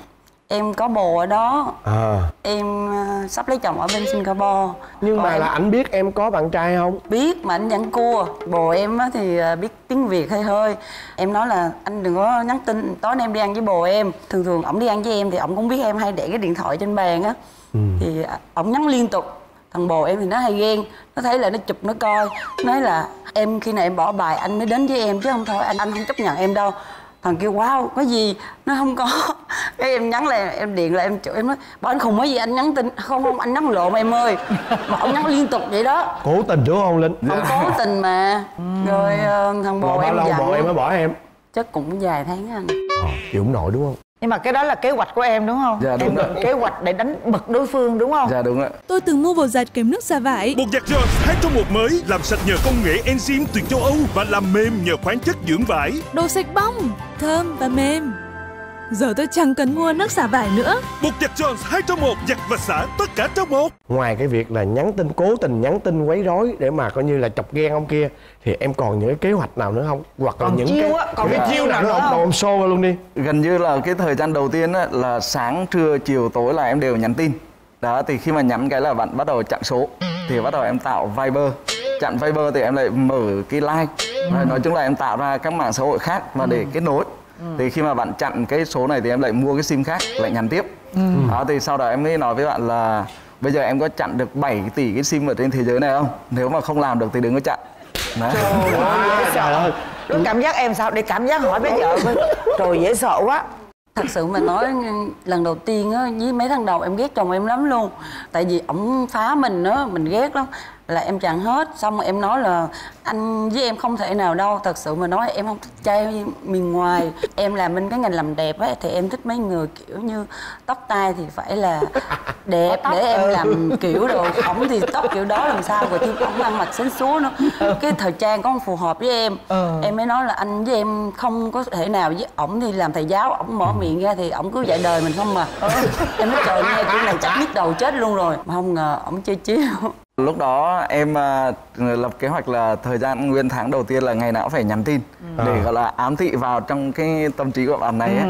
em có bồ ở đó à. Em sắp lấy chồng ở bên Singapore. Nhưng còn mà em... là ảnh biết em có bạn trai không? Biết mà anh vẫn cua. Bồ em á thì biết tiếng Việt hơi hơi. Em nói là anh đừng có nhắn tin, tối nay em đi ăn với bồ em. Thường thường ổng đi ăn với em thì ổng cũng biết em hay để cái điện thoại trên bàn á. Ừ. Thì ổng nhắn liên tục. Thằng bồ em thì nó hay ghen, nó thấy là nó chụp nó coi. Nói là em khi này em bỏ bài anh mới đến với em, chứ không thôi anh anh không chấp nhận em đâu. Thằng kêu wow, có gì? Nó không có. Cái em nhắn là em điện là em chửi, em nói bảo anh khùng cái gì, anh nhắn tin không không anh nhắn lộn em ơi. Mà ông nhắn liên tục vậy đó. Cố tình đúng không Linh? Ông cố tình mà. Rồi thằng bồ em dặn. Bồ em mới bỏ em. Chắc cũng vài tháng anh. Ờ, chịu không nổi đúng không? Nhưng mà cái đó là kế hoạch của em đúng không? Dạ đúng rồi. Kế hoạch để đánh bật đối phương đúng không? Dạ đúng ạ. Tôi từng mua bột giặt kèm nước xả vải. Bột giặt giọt hai trong một mới, làm sạch nhờ công nghệ enzyme từ châu Âu và làm mềm nhờ khoáng chất dưỡng vải. Đồ sạch bong, thơm và mềm. Giờ tôi chẳng cần mua nước xả vải nữa. Bột giặt Jones hai trong một, giặt và xả tất cả trong một. Ngoài cái việc là nhắn tin, cố tình nhắn tin quấy rối để mà coi như là chọc ghen ông kia, thì em còn những cái kế hoạch nào nữa không? Hoặc còn là những chiêu cái... Á, còn cái chiêu nào nữa không? Còn ông show luôn đi. Gần như là cái thời gian đầu tiên á, là sáng, trưa, chiều, tối là em đều nhắn tin. Đó, thì khi mà nhắn cái là bạn bắt đầu chặn số. Thì bắt đầu em tạo Viber. Chặn Viber thì em lại mở cái like. Rồi nói chung là em tạo ra các mạng xã hội khác và để kết nối. Ừ. Thì khi mà bạn chặn cái số này thì em lại mua cái sim khác, lại nhắn tiếp. Ừ. Đó, thì sau đó em mới nói với bạn là bây giờ em có chặn được bảy tỷ cái sim ở trên thế giới này không? Nếu mà không làm được thì đừng có chặn. Đó. Trời ơi, trời ơi. Lúc cảm giác em sao? Để cảm giác hỏi với vợ mình. Trời dễ sợ quá. Thật sự mà nói lần đầu tiên á, với mấy tháng đầu em ghét chồng em lắm luôn. Tại vì ổng phá mình á, mình ghét lắm. Là em chặn hết, xong rồi em nói là anh với em không thể nào đâu. Thật sự mà nói em không thích trai miền ngoài. Em làm bên cái ngành làm đẹp ấy, thì em thích mấy người kiểu như tóc tai thì phải là đẹp để em làm kiểu rồi. Ổng thì tóc kiểu đó làm sao, rồi thêm ổng ăn mặc xến xúa nữa. Cái thời trang có không phù hợp với em. Em mới nói là anh với em không có thể nào với ổng thì làm thầy giáo. Ổng mở miệng ra thì ổng cứ dạy đời mình không mà. Em nói trời nghe cũng là chắc biết đầu chết luôn rồi. Mà không ngờ ổng chơi chiêu. Lúc đó em uh, lập kế hoạch là thời gian nguyên tháng đầu tiên là ngày nào cũng phải nhắn tin. Ừ. Để gọi là ám thị vào trong cái tâm trí của bạn này. Ừ. Ấy.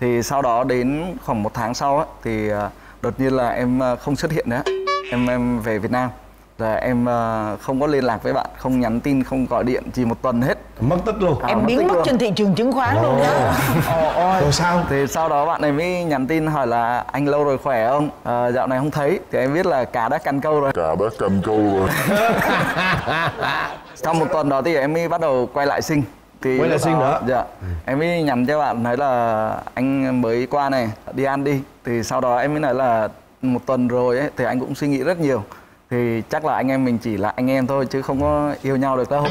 Thì sau đó đến khoảng một tháng sau ấy, thì uh, đột nhiên là em uh, không xuất hiện nữa. Em em về Việt Nam. Rồi em uh, không có liên lạc với bạn, không nhắn tin, không gọi điện, chỉ một tuần hết. Mất tích luôn. À, em mất biến mất luôn. Trên thị trường chứng khoán oh. luôn đó. Ồ ôi. Rồi sao? Thì sau đó bạn này mới nhắn tin hỏi là anh lâu rồi khỏe không? À, dạo này không thấy. Thì em biết là cá đã cắn câu rồi. Cá đã cắn câu rồi. Sau một tuần đó thì em mới bắt đầu quay lại sinh. Thì quay lại sinh nữa? Dạ. Em mới nhắn cho bạn nói là anh mới qua này, đi ăn đi. Thì sau đó em mới nói là một tuần rồi ấy, thì anh cũng suy nghĩ rất nhiều. Thì chắc là anh em mình chỉ là anh em thôi chứ không có yêu nhau được đâu.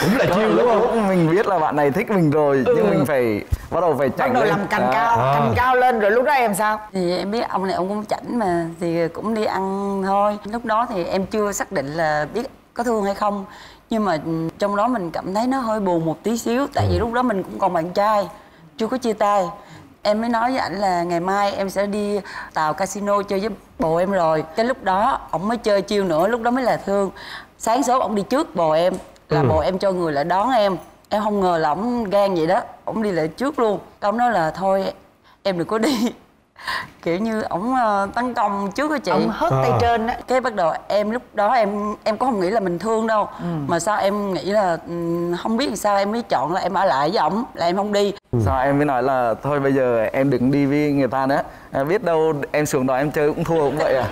Cũng là chiêu đúng không? Mình biết là bạn này thích mình rồi. Ừ. Nhưng mình phải bắt đầu phải chảnh lên. Bắt đầu lên. Làm cành à. cao, à. cành cao lên rồi lúc đó em sao? Thì em biết ông này ông cũng chảnh mà. Thì cũng đi ăn thôi. Lúc đó thì em chưa xác định là biết có thương hay không. Nhưng mà trong đó mình cảm thấy nó hơi buồn một tí xíu. Tại vì lúc đó mình cũng còn bạn trai, chưa có chia tay. Em mới nói với ảnh là ngày mai em sẽ đi tàu casino chơi với bồ em rồi. Cái lúc đó ổng mới chơi chiêu nữa, lúc đó mới là thương. sáng sớm ổng đi trước bồ em, là ừ. bồ em cho người lại đón em. Em không ngờ là ổng gan vậy đó, ổng đi lại trước luôn. Ông nói là thôi em đừng có đi. Kiểu như ổng uh, tấn công trước á chị, ổng hất à. tay trên á. Cái bắt đầu em lúc đó em em cũng không nghĩ là mình thương đâu, ừ. mà sao em nghĩ là không biết sao em mới chọn là em ở lại với ổng, là em không đi. ừ. Sao em mới nói là thôi bây giờ em đừng đi với người ta nữa, à, biết đâu em xuống đó em chơi cũng thua cũng vậy à.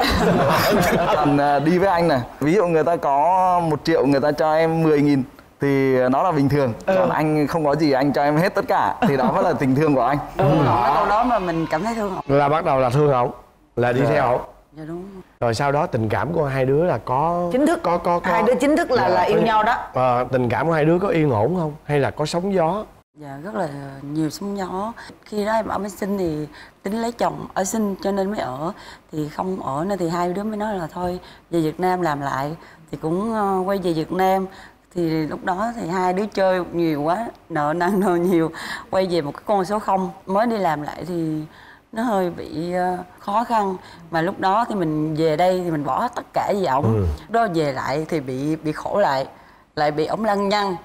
Còn à, đi với anh nè, ví dụ người ta có một triệu người ta cho em mười nghìn thì nó là bình thường, ừ. còn anh không có gì anh cho em hết tất cả thì đó mới là tình thương của anh. Đúng ừ. rồi, đâu đó mà mình cảm thấy thương ổng, là bắt đầu là thương ổng, là đi rồi. theo ổng. Dạ đúng. Rồi sau đó tình cảm của hai đứa là có chính thức, có có, có... hai đứa chính thức là dạ, là yêu nhau đó. À, tình cảm của hai đứa có yên ổn không hay là có sóng gió? Dạ rất là nhiều sóng gió. Khi đó em ở mới sinh thì tính lấy chồng ở sinh cho nên mới ở, thì không ở nữa thì hai đứa mới nói là thôi về Việt Nam làm lại, thì cũng quay về Việt Nam. Thì lúc đó thì hai đứa chơi nhiều quá, nợ năn nợ nhiều, quay về một cái con số không. Mới đi làm lại thì nó hơi bị khó khăn, mà lúc đó thì mình về đây thì mình bỏ hết tất cả gì ổng. ừ. Đó về lại thì bị bị khổ lại, lại bị ổng lăng nhăng.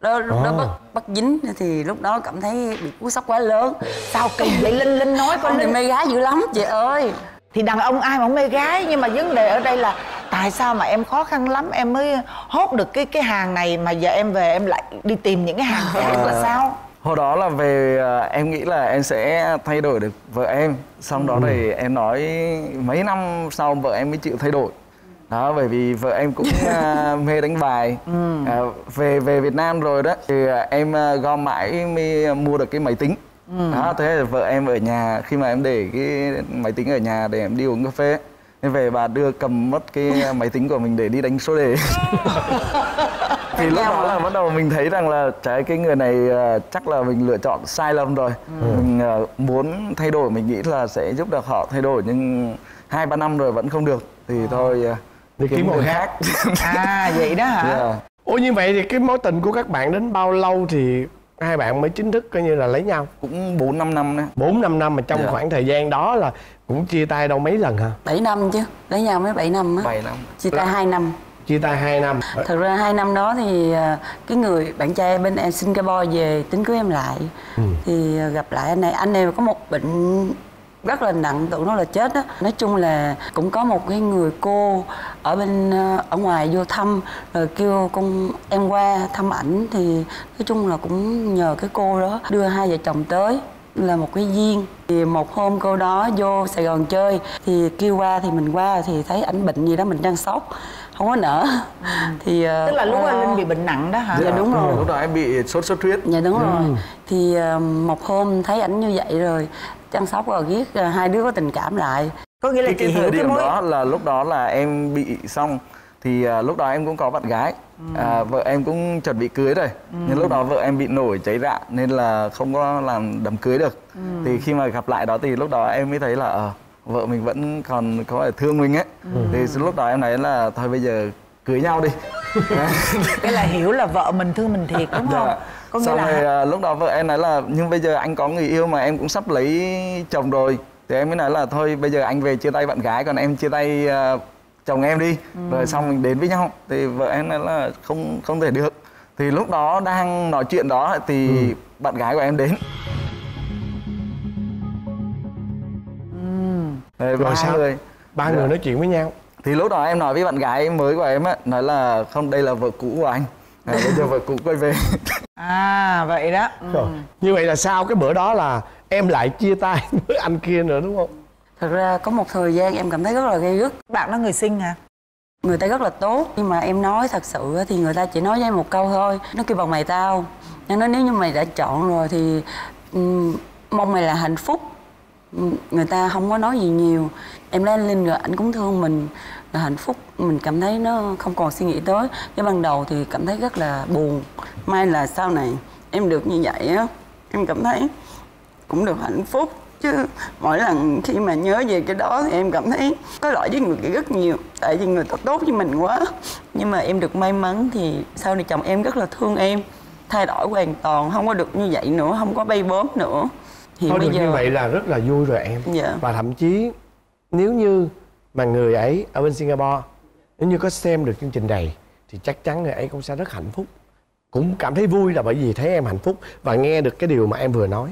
Đó, lúc à. đó bắt, bắt dính thì lúc đó cảm thấy bị cú sốc quá lớn. Sao kỳ vậy Linh? Linh nói con thì mê gái dữ lắm chị ơi. Thì đàn ông ai mà không mê gái, nhưng mà vấn đề ở đây là tại sao mà em khó khăn lắm em mới hốt được cái cái hàng này, mà giờ em về em lại đi tìm những cái hàng khác à, là sao? Hồi đó là về em nghĩ là em sẽ thay đổi được vợ em, xong ừ. đó thì em nói mấy năm sau vợ em mới chịu thay đổi. Đó, bởi vì vợ em cũng mê đánh bài. ừ. à, Về về Việt Nam rồi đó thì em gom mãi mới mua được cái máy tính. ừ. Đó, thế là vợ em ở nhà, khi mà em để cái máy tính ở nhà để em đi uống cà phê, em về bà đưa cầm mất cái máy tính của mình để đi đánh số đề. Thì lúc đó là bắt đầu mình thấy rằng là trái cái người này chắc là mình lựa chọn sai lầm rồi. ừ. Mình muốn thay đổi, mình nghĩ là sẽ giúp được họ thay đổi, nhưng hai ba năm rồi vẫn không được thì à. thôi đi kiếm người khác. À vậy đó hả? yeah. Ủa như vậy thì cái mối tình của các bạn đến bao lâu thì hai bạn mới chính thức coi như là lấy nhau? Cũng bốn năm năm đó. Bốn năm năm mà trong dạ. khoảng thời gian đó là cũng chia tay đâu mấy lần hả? bảy năm chứ, lấy nhau mới bảy năm á. Bảy năm. Chia tay hai năm. Chia tay hai năm. Thật ra hai năm đó thì cái người bạn trai bên em Singapore về tính cưới em lại. ừ. Thì gặp lại anh này, anh này có một bệnh rất là nặng, tưởng nó là chết á. Nói chung là cũng có một cái người cô ở bên ở ngoài vô thăm, rồi kêu con em qua thăm ảnh, thì nói chung là cũng nhờ cái cô đó đưa hai vợ chồng tới, là một cái duyên. Thì một hôm cô đó vô Sài Gòn chơi thì kêu qua, thì mình qua thì thấy ảnh bệnh gì đó, mình đang sốc không có nở. ừ. Thì tức là lúc anh Linh bị bệnh nặng đó hả? Dạ đúng rồi. Lúc đó em bị sốt xuất huyết. Dạ đúng ừ. rồi. Thì một hôm thấy ảnh như vậy rồi chăm sóc rồi ghét, hai đứa có tình cảm lại. Có nghĩa là chị hiểu cái mối đó là lúc đó là em bị xong thì uh, lúc đó em cũng có bạn gái, ừ. à, vợ em cũng chuẩn bị cưới rồi, ừ. nhưng lúc đó vợ em bị nổi cháy rạ nên là không có làm đám cưới được. ừ. Thì khi mà gặp lại đó thì lúc đó em mới thấy là uh, vợ mình vẫn còn có thể thương mình ấy. ừ. Thì lúc đó em nói là thôi bây giờ cưới nhau đi. Cái là hiểu là vợ mình thương mình thiệt đúng không? Dạ. Có nghĩa xong là... rồi uh, lúc đó vợ em nói là nhưng bây giờ anh có người yêu mà em cũng sắp lấy chồng rồi, thì em mới nói là thôi bây giờ anh về chia tay bạn gái, còn em chia tay uh, chồng em đi, ừ. rồi xong mình đến với nhau. Thì vợ em nói là không không thể được. Thì lúc đó đang nói chuyện đó thì ừ. bạn gái của em đến. ừ. Rồi, rồi sao người ba người nói chuyện với nhau. Thì lúc đó em nói với bạn gái mới của em á, nói là không, đây là vợ cũ của anh, bây giờ vợ cũ quay về. À vậy đó. ừ. Rồi, như vậy là sau cái bữa đó là em lại chia tay với anh kia nữa đúng không? Thật ra có một thời gian em cảm thấy rất là gây gắt. Bạn đó người Sing hả? Người ta rất là tốt, nhưng mà em nói thật sự thì người ta chỉ nói với em một câu thôi. Nó kêu bằng mày tao. Nó nói nếu như mày đã chọn rồi thì mong mày là hạnh phúc. Người ta không có nói gì nhiều. Em lấy anh Linh rồi, anh cũng thương mình là hạnh phúc. Mình cảm thấy nó không còn suy nghĩ tới. Cái ban đầu thì cảm thấy rất là buồn. May là sau này em được như vậy á, em cảm thấy cũng được hạnh phúc. Chứ mỗi lần khi mà nhớ về cái đó thì em cảm thấy có lỗi với người kia rất nhiều. Tại vì người ta tốt với mình quá. Nhưng mà em được may mắn thì sau này chồng em rất là thương em. Thay đổi hoàn toàn, không có được như vậy nữa, không có bay bốm nữa. Thì thôi bây được giờ... như vậy là rất là vui rồi em. Dạ. Và thậm chí nếu như mà người ấy ở bên Singapore, nếu như có xem được chương trình này thì chắc chắn người ấy cũng sẽ rất hạnh phúc, cũng cảm thấy vui là bởi vì thấy em hạnh phúc. Và nghe được cái điều mà em vừa nói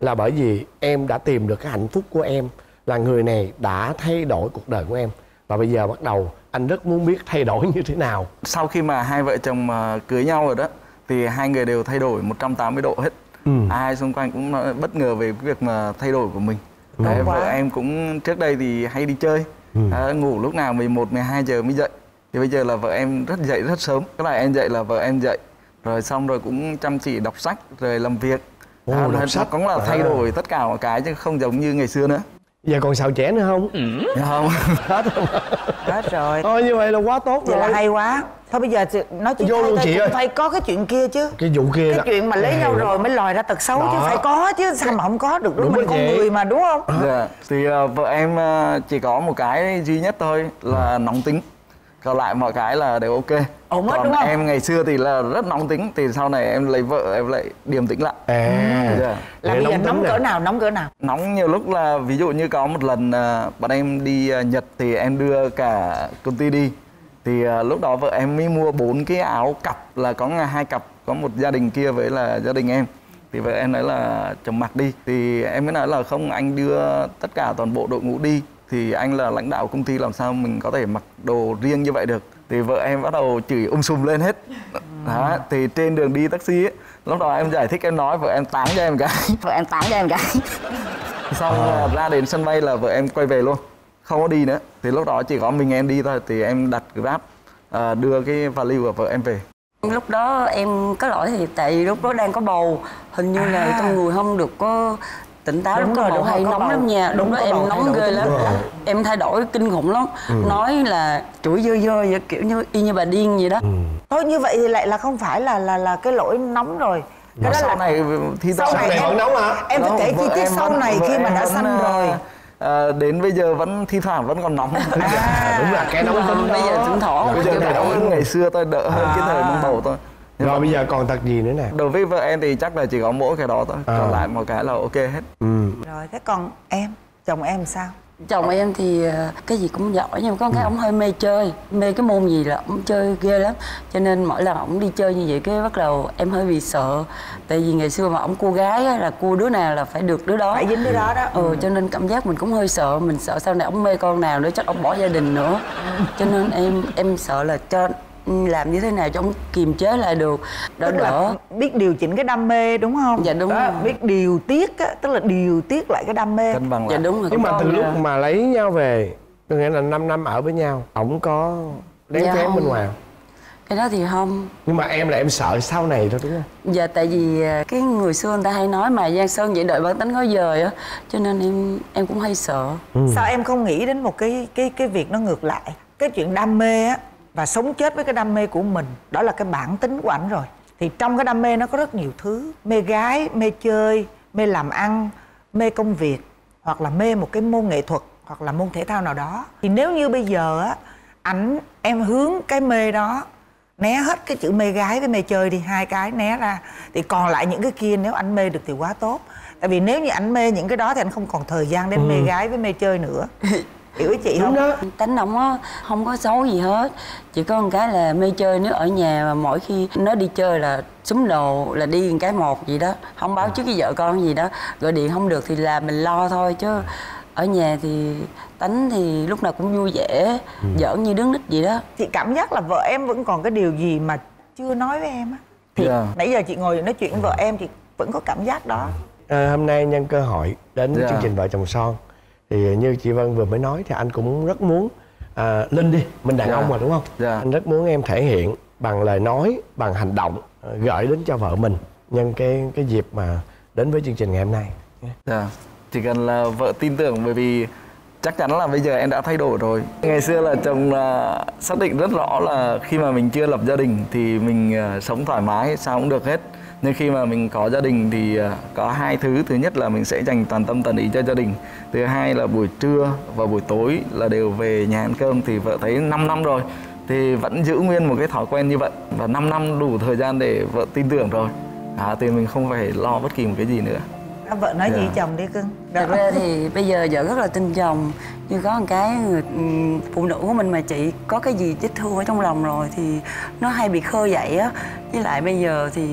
là bởi vì em đã tìm được cái hạnh phúc của em, là người này đã thay đổi cuộc đời của em. Và bây giờ bắt đầu anh rất muốn biết thay đổi như thế nào. Sau khi mà hai vợ chồng cưới nhau rồi đó thì hai người đều thay đổi một trăm tám mươi độ hết. Ừ. Ai xung quanh cũng bất ngờ về cái việc mà thay đổi của mình. Ừ. Đấy, vợ em cũng trước đây thì hay đi chơi, ừ. à, ngủ lúc nào mười một, mười hai giờ mới dậy. Thì bây giờ là vợ em rất dậy rất sớm. Cái này em dậy là vợ em dậy. Rồi xong rồi cũng chăm chỉ đọc sách, rồi làm việc. Ồ, à, đọc sách cũng là thay đổi à. tất cả mọi cái chứ không giống như ngày xưa nữa. Giờ còn xào trẻ nữa không? Ừ. Không. Hết rồi. Hết rồi. Thôi như vậy là quá tốt vậy rồi. Vậy là hay quá. Thôi bây giờ nói chuyện vô luôn chị ơi. Phải có cái chuyện kia chứ. Cái vụ kia. Cái đó. Chuyện mà lấy à, nhau đúng. rồi mới lòi ra tật xấu đó. Chứ phải có chứ sao mà không có được đúng, đúng mình con người mà đúng không? Dạ. Thì uh, vợ em uh, chỉ có một cái duy nhất thôi là nóng tính. Còn lại mọi cái là đều ok. Ổn hết đúng không? Em ngày xưa thì là rất nóng tính, thì sau này em lấy vợ em lại điềm tĩnh lại. À. Là bây giờ nóng cỡ nào, nóng cỡ nào? Nóng nhiều lúc là ví dụ như có một lần bọn em đi Nhật thì em đưa cả công ty đi. Thì lúc đó vợ em mới mua bốn cái áo cặp, là có hai cặp, có một gia đình kia với là gia đình em. Thì vợ em nói là chồng mặc đi. Thì em mới nói là không, anh đưa tất cả toàn bộ đội ngũ đi. Thì anh là lãnh đạo công ty làm sao mình có thể mặc đồ riêng như vậy được. Thì vợ em bắt đầu chửi um sùm lên hết. Đó, thì trên đường đi taxi ấy, lúc đó em giải thích em nói, vợ em tán cho em cái. Vợ em tán cho em cái. Xong à. ra đến sân bay là vợ em quay về luôn, không có đi nữa. Thì lúc đó chỉ có mình em đi thôi, thì em đặt Grab à, đưa cái vali của vợ em về. Lúc đó em có lỗi thì tại vì lúc đó đang có bầu. Hình như là à. trong người không được có... tỉnh táo. Đúng, đúng rồi, đúng hay nóng bầu. lắm nha. Đúng, đúng đó, em bầu, nóng ghê lắm. Em thay đổi kinh khủng lắm. Ừ. Nói là chửi dơ dơ vậy, kiểu như y như bà điên vậy đó. Ừ. Thôi như vậy thì lại là không phải là là là cái lỗi nóng rồi. Cái đó là này thì sau này vẫn nóng hả? Em phải kể chi tiết sau này khi mà đã sanh rồi. À, đến bây giờ vẫn thi thoảng vẫn còn nóng. À, đúng là cái nóng tính bây giờ chứng tỏ bây giờ nóng hơn ngày xưa tôi đỡ hơn cái thời mang bầu thôi. Rồi, rồi bây giờ còn tật gì nữa nè? Đối với vợ em thì chắc là chỉ có mỗi cái đó thôi. à. Còn lại một cái là ok hết. ừ. Rồi thế còn em, chồng em sao? Chồng em thì cái gì cũng giỏi, nhưng có cái ừ. ông hơi mê chơi. Mê cái môn gì là ông chơi ghê lắm. Cho nên mỗi lần ông đi chơi như vậy cái bắt đầu em hơi bị sợ. Tại vì ngày xưa mà ông cua gái á, là cua đứa nào là phải được đứa đó, phải dính đứa đó đó. ừ. ừ Cho nên cảm giác mình cũng hơi sợ. Mình sợ sau này ông mê con nào nữa chắc ông bỏ gia đình nữa. ừ. Cho nên em em sợ là cho làm như thế nào cho ông kiềm chế lại được. Đó, tức đỡ. là biết điều chỉnh cái đam mê đúng không? Dạ đúng đó, rồi. Biết điều tiết á, tức là điều tiết lại cái đam mê. Cân bằng lại. Dạ đúng rồi. Nhưng mà từ lúc à. mà lấy nhau về, có nghĩa là năm năm ở với nhau, ổng có đáng dạ, chém bên ngoài không? Cái đó thì không. Nhưng mà em là em sợ sau này thôi đúng không? Dạ tại vì cái người xưa người ta hay nói mà giang sơn vậy đợi bản tính gói dời á. Cho nên em em cũng hay sợ. ừ. Sao em không nghĩ đến một cái cái cái việc nó ngược lại? Cái chuyện đam mê á và sống chết với cái đam mê của mình, đó là cái bản tính của ảnh rồi. Thì trong cái đam mê nó có rất nhiều thứ: mê gái, mê chơi, mê làm ăn, mê công việc, hoặc là mê một cái môn nghệ thuật, hoặc là môn thể thao nào đó. Thì nếu như bây giờ á, ảnh em hướng cái mê đó, né hết cái chữ mê gái với mê chơi đi, hai cái né ra, thì còn lại những cái kia nếu ảnh mê được thì quá tốt. Tại vì nếu như ảnh mê những cái đó thì ảnh không còn thời gian đến ừ. mê gái với mê chơi nữa. Hiểu chị không? Đó. Tánh ổng á không có xấu gì hết, chỉ có một cái là mê chơi. Nếu ở nhà mà mỗi khi nó đi chơi là súng đồ, là đi một cái một gì đó, không báo trước cái vợ con gì đó, gọi điện không được thì là mình lo thôi. Chứ ở nhà thì tánh thì lúc nào cũng vui vẻ, ừ. giỡn như đứa nít vậy đó. Chị cảm giác là vợ em vẫn còn cái điều gì mà chưa nói với em á. Thì yeah. nãy giờ chị ngồi nói chuyện với vợ em thì vẫn có cảm giác đó. À, hôm nay nhân cơ hội đến yeah. chương trình Vợ Chồng Son thì như chị Vân vừa mới nói thì anh cũng rất muốn à, Linh đi, mình đàn yeah. ông mà đúng không? yeah. Anh rất muốn em thể hiện bằng lời nói, bằng hành động, gửi đến cho vợ mình nhân cái cái dịp mà đến với chương trình ngày hôm nay. yeah. Chỉ cần là vợ tin tưởng, bởi vì chắc chắn là bây giờ em đã thay đổi rồi. Ngày xưa là chồng là xác định rất rõ là khi mà mình chưa lập gia đình thì mình sống thoải mái sao cũng được hết. Nhưng khi mà mình có gia đình thì có hai thứ. Thứ nhất là mình sẽ dành toàn tâm toàn ý cho gia đình. Thứ hai là buổi trưa và buổi tối là đều về nhà ăn cơm. Thì vợ thấy năm năm rồi thì vẫn giữ nguyên một cái thói quen như vậy. Và năm năm đủ thời gian để vợ tin tưởng rồi. à, Thì mình không phải lo bất kỳ một cái gì nữa. Đó, vợ nói gì dạ. chồng đi cưng. Thật ra thì bây giờ vợ rất là tin chồng. Nhưng có một cái người, phụ nữ của mình mà chị có cái gì vết thương ở trong lòng rồi thì nó hay bị khơi dậy á. Với lại bây giờ thì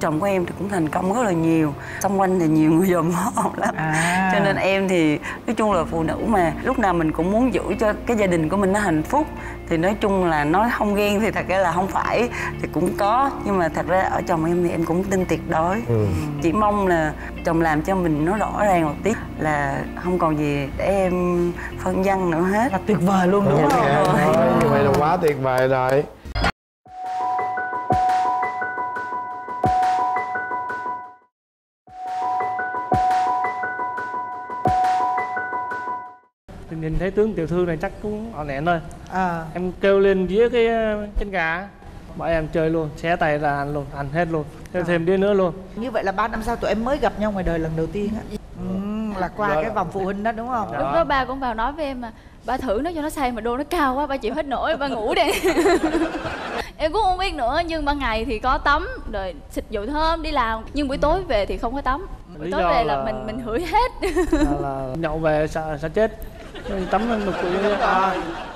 chồng của em thì cũng thành công rất là nhiều, xung quanh thì nhiều người dòm ngó lắm à. Cho nên em thì nói chung là phụ nữ mà lúc nào mình cũng muốn giữ cho cái gia đình của mình nó hạnh phúc. Thì nói chung là nói không ghen thì thật ra là không phải, thì cũng có. Nhưng mà thật ra ở chồng em thì em cũng tin tuyệt đối ừ. Chỉ mong là chồng làm cho mình nó rõ ràng một tí là không còn gì để em phân vân nữa hết. Là tuyệt vời luôn đúng, đúng không? Như vậy là quá tuyệt vời rồi. Nhìn thấy tướng tiểu thư này chắc cũng ổn ẻn thôi à. Em kêu lên vía cái chân gà, bọn em chơi luôn, xé tay ra ăn luôn, ăn hết luôn, thêm, à. thêm đĩa nữa luôn. Như vậy là ba năm sau tụi em mới gặp nhau ngoài đời lần đầu tiên á. Ừ, là qua rồi. Cái vòng phụ huynh đó đúng không? Đó. Lúc đó ba cũng vào nói với em mà ba thử nó cho nó say mà đô nó cao quá, ba chịu hết nổi, ba ngủ đi. Em cũng không biết nữa, nhưng ban ngày thì có tắm, rồi xịt dầu thơm đi làm. Nhưng buổi tối về thì không có tắm. Buổi Lý tối về là, là mình mình hửi hết. Là, là nhậu về sợ, sợ chết. Mình tắm lên một cụ à,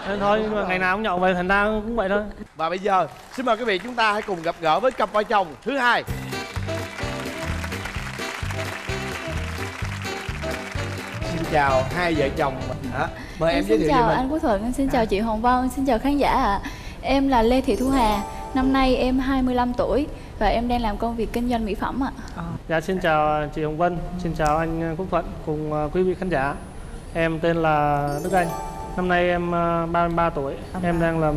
nên thôi nhưng mà ngày nào cũng nhậu về thành ra cũng vậy thôi. Và bây giờ xin mời quý vị chúng ta hãy cùng gặp gỡ với cặp vợ chồng thứ hai. Xin chào hai vợ chồng hả? Mời em, em giới thiệu cho mình. Xin chào anh Quốc Thuận, xin chào chị Hồng Vân, xin chào khán giả ạ. À. Em là Lê Thị Thu Hà, năm nay em hai mươi lăm tuổi và em đang làm công việc kinh doanh mỹ phẩm ạ. À. Dạ xin chào chị Hồng Vân, xin chào anh Quốc Thuận cùng quý vị khán giả. Em tên là Đức Anh, năm nay em ba mươi ba tuổi, à. Em đang làm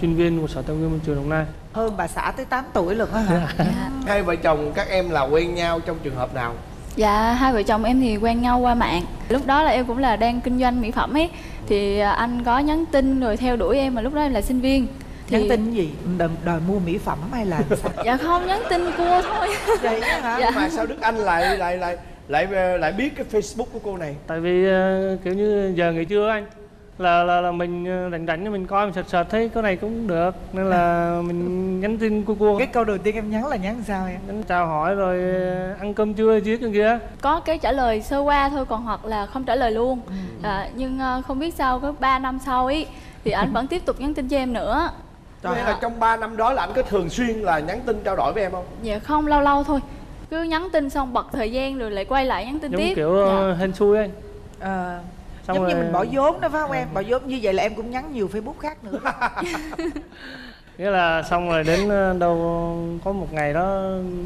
chuyên viên của Sở Tài nguyên Môi trường Đồng Nai. Hơn bà xã tới tám tuổi lận á hả? Dạ. Hai vợ chồng các em là quen nhau trong trường hợp nào? Dạ, hai vợ chồng em thì quen nhau qua mạng. Lúc đó là em cũng là đang kinh doanh mỹ phẩm ấy. Thì anh có nhắn tin rồi theo đuổi em mà lúc đó em là sinh viên. Thì... nhắn tin gì? Đòi, đòi mua mỹ phẩm hay là sao? Dạ không, nhắn tin cua thôi. Vậy hả? Dạ. Mà sao Đức Anh lại... lại, lại... lại lại biết cái Facebook của cô này? Tại vì uh, kiểu như giờ nghỉ trưa anh là là, là mình rảnh rảnh mình coi, mình sợt sợt thấy cái này cũng được nên là mình nhắn tin của cô. Cái câu đầu tiên em nhắn là nhắn sao em? Nhắn chào hỏi rồi ăn cơm chưa chứ cái kia. Có cái trả lời sơ qua thôi, còn hoặc là không trả lời luôn. Ừ. À, nhưng uh, không biết sao có ba năm sau ấy thì anh vẫn tiếp tục nhắn tin cho em nữa. Cho nên là trong ba năm đó là anh có thường xuyên là nhắn tin trao đổi với em không? Dạ không, lâu lâu thôi. Cứ nhắn tin xong bật thời gian rồi lại quay lại nhắn tin. Giống tiếp kiểu dạ. hên xui anh à, xong giống rồi... như mình bỏ vốn đó phải không em? Bỏ vốn như vậy là em cũng nhắn nhiều Facebook khác nữa. Nghĩa là xong rồi đến đâu có một ngày đó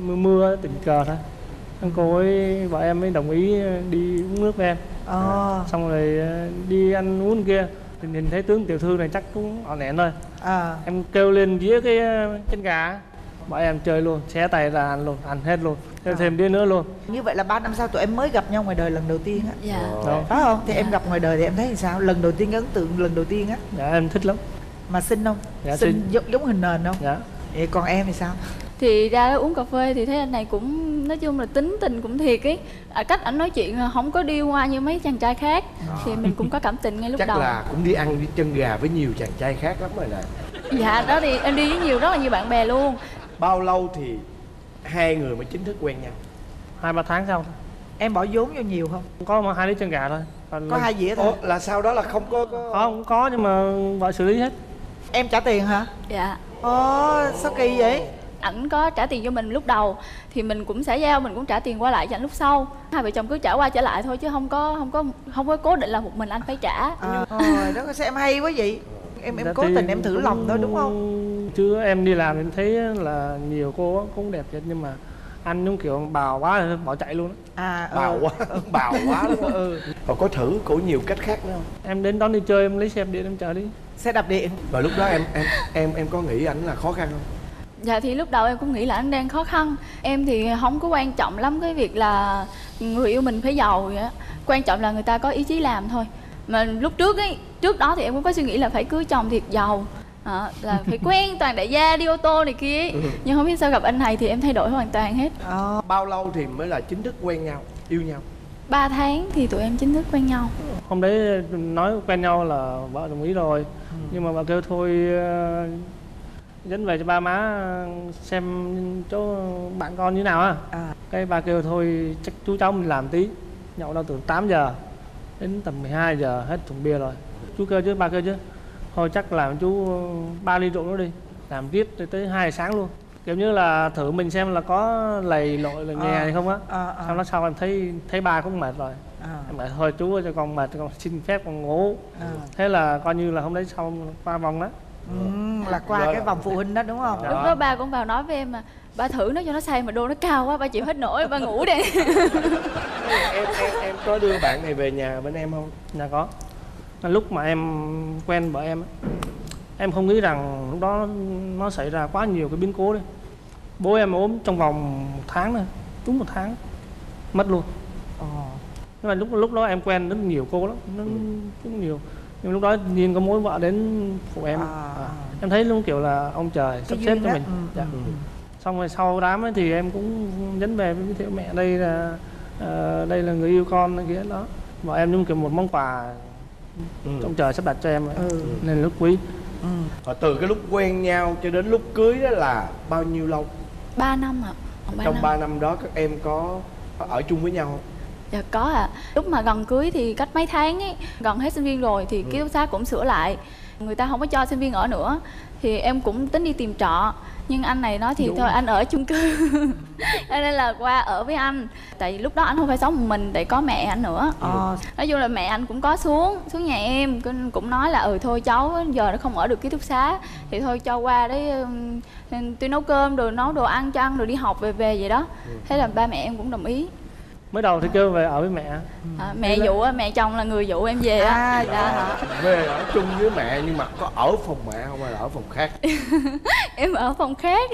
mưa mưa tình cờ thôi, cô ấy vợ em mới đồng ý đi uống nước với em à. À, xong rồi đi ăn uống kia thì nhìn thấy tướng tiểu thư này chắc cũng ổn ẻn thôi à. Em kêu lên vía cái chân gà, bọn em chơi luôn, xé tay ra ăn luôn, ăn hết luôn, thêm, à. thêm đĩa nữa luôn. Như vậy là ba năm sau tụi em mới gặp nhau ngoài đời lần đầu tiên á. Dạ. Đó. Phải không? Thì dạ. em gặp ngoài đời thì em thấy sao? Lần đầu tiên ấn tượng lần đầu tiên á. Dạ em thích lắm. Mà xinh không? Dạ xinh. Giống, giống hình nền không? Dạ. Vậy còn em thì sao? Thì ra uống cà phê thì thấy anh này cũng nói chung là tính tình cũng thiệt ấy. À, cách ảnh nói chuyện không có đi qua như mấy chàng trai khác à. Thì mình cũng có cảm tình ngay lúc chắc đầu. Chắc là cũng đi ăn đi chân gà với nhiều chàng trai khác lắm rồi nè. Dạ đó thì em đi với nhiều rất là nhiều bạn bè luôn. Bao lâu thì hai người mới chính thức quen nhau? Hai ba tháng sau. Em bỏ vốn vô nhiều không? Có mà hai đứa chân gà thôi. Còn có là... hai dĩa thôi. Ủa, là sau đó là không có, có... Không, không có nhưng mà vợ xử lý hết. Em trả tiền hả? Dạ. Ồ, sao kỳ vậy? Ảnh có trả tiền cho mình lúc đầu thì mình cũng sẽ giao, mình cũng trả tiền qua lại cho ảnh lúc sau. Hai vợ chồng cứ trả qua trả lại thôi chứ không có không có không có cố định là một mình anh phải trả. À, rồi đó sao em hay quá vậy. Em em cố tình em thử cũng... lòng thôi đúng không? Chứ em đi làm em thấy là nhiều cô cũng đẹp vậy nhưng mà anh giống kiểu bào quá bỏ chạy luôn đó. À bào ừ. quá, bào quá luôn đó. Ừ. Còn có thử cổ nhiều cách khác nữa không? Em đến đón đi chơi em lấy xe đạp điện em chở đi. Xe đạp điện. Rồi lúc đó em em em em có nghĩ ảnh là khó khăn không? Dạ thì lúc đầu em cũng nghĩ là anh đang khó khăn. Em thì không có quan trọng lắm cái việc là người yêu mình phải giàu vậy á. Quan trọng là người ta có ý chí làm thôi. Mà lúc trước ấy, trước đó thì em cũng có suy nghĩ là phải cưới chồng thiệt giàu à, là phải quen toàn đại gia, đi ô tô này kia ấy. Nhưng không biết sao gặp anh này thì em thay đổi hoàn toàn hết à. Bao lâu thì mới là chính thức quen nhau, yêu nhau? Ba tháng thì tụi em chính thức quen nhau. Hôm đấy nói quen nhau là vợ đồng ý rồi. Ừ. Nhưng mà bà kêu thôi dẫn về cho ba má xem chỗ bạn con như nào á. À. Cái ba kêu thôi chắc chú cháu mình làm tí. Nhậu đâu từ tám giờ đến tầm mười hai giờ hết thùng bia rồi. Chú kêu chứ, ba kêu chứ thôi chắc làm chú ba ly rượu nữa đi. Làm tiếp tới hai sáng luôn. Kiểu như là thử mình xem là có lầy lội là nhà hay không á. À, à. Sau đó sau em thấy thấy ba cũng mệt rồi. À. Em bảo thôi chú ơi, cho con mệt, con xin phép con ngủ. À. Thế là coi như là hôm đấy xong qua vòng đó. Ừ, là qua rồi. Cái vòng phụ huynh đó đúng không? Đó. Lúc đó ba cũng vào nói với em mà ba thử nó cho nó say mà đô nó cao quá, ba chịu hết nổi, ba ngủ đi. em, em em có đưa bạn này về nhà bên em không? Dạ có. Lúc mà em quen vợ em, em không nghĩ rằng lúc đó nó xảy ra quá nhiều cái biến cố đi. Bố em ốm trong vòng một tháng thôi, đúng một tháng mất luôn. Ờ. Nhưng mà lúc lúc đó em quen rất nhiều cô lắm, nó rất nhiều. Nhưng lúc đó nhìn có mối vợ đến phụ em. À. À. Em thấy luôn kiểu là ông trời sắp xếp cho mình. Ừ. Dạ. Ừ. Xong rồi sau đám ấy thì em cũng nhắn về với thiệu mẹ đây là uh, đây là người yêu con kia đó. Vợ em như kiểu một món quà ừ. ông trời sắp đặt cho em ấy. Ừ. Nên rất quý. Ừ. Và từ cái lúc quen nhau cho đến lúc cưới đó là bao nhiêu lâu? ba năm ạ. Trong ba năm đó các em có ở chung với nhau không? Dạ có ạ. À. Lúc mà gần cưới thì cách mấy tháng ấy, gần hết sinh viên rồi thì ký túc xá cũng sửa lại. Người ta không có cho sinh viên ở nữa thì em cũng tính đi tìm trọ. Nhưng anh này nói thì Đúng. thôi anh ở chung cư. Nên là qua ở với anh. Tại vì lúc đó anh không phải sống một mình, tại có mẹ anh nữa. Ừ. Nói chung là mẹ anh cũng có xuống xuống nhà em, cũng nói là ừ thôi cháu giờ nó không ở được ký túc xá thì thôi cho qua đấy, tôi nấu cơm rồi nấu đồ ăn cho ăn rồi đi học về về vậy đó. Ừ. Thế là ba mẹ em cũng đồng ý. Mới đầu thì kêu về ở với mẹ. À, mẹ dụ, mẹ chồng là người dụ em về á. À, dạ. Về ở chung với mẹ nhưng mà có ở phòng mẹ không hay là ở phòng khác? Em ở phòng khác.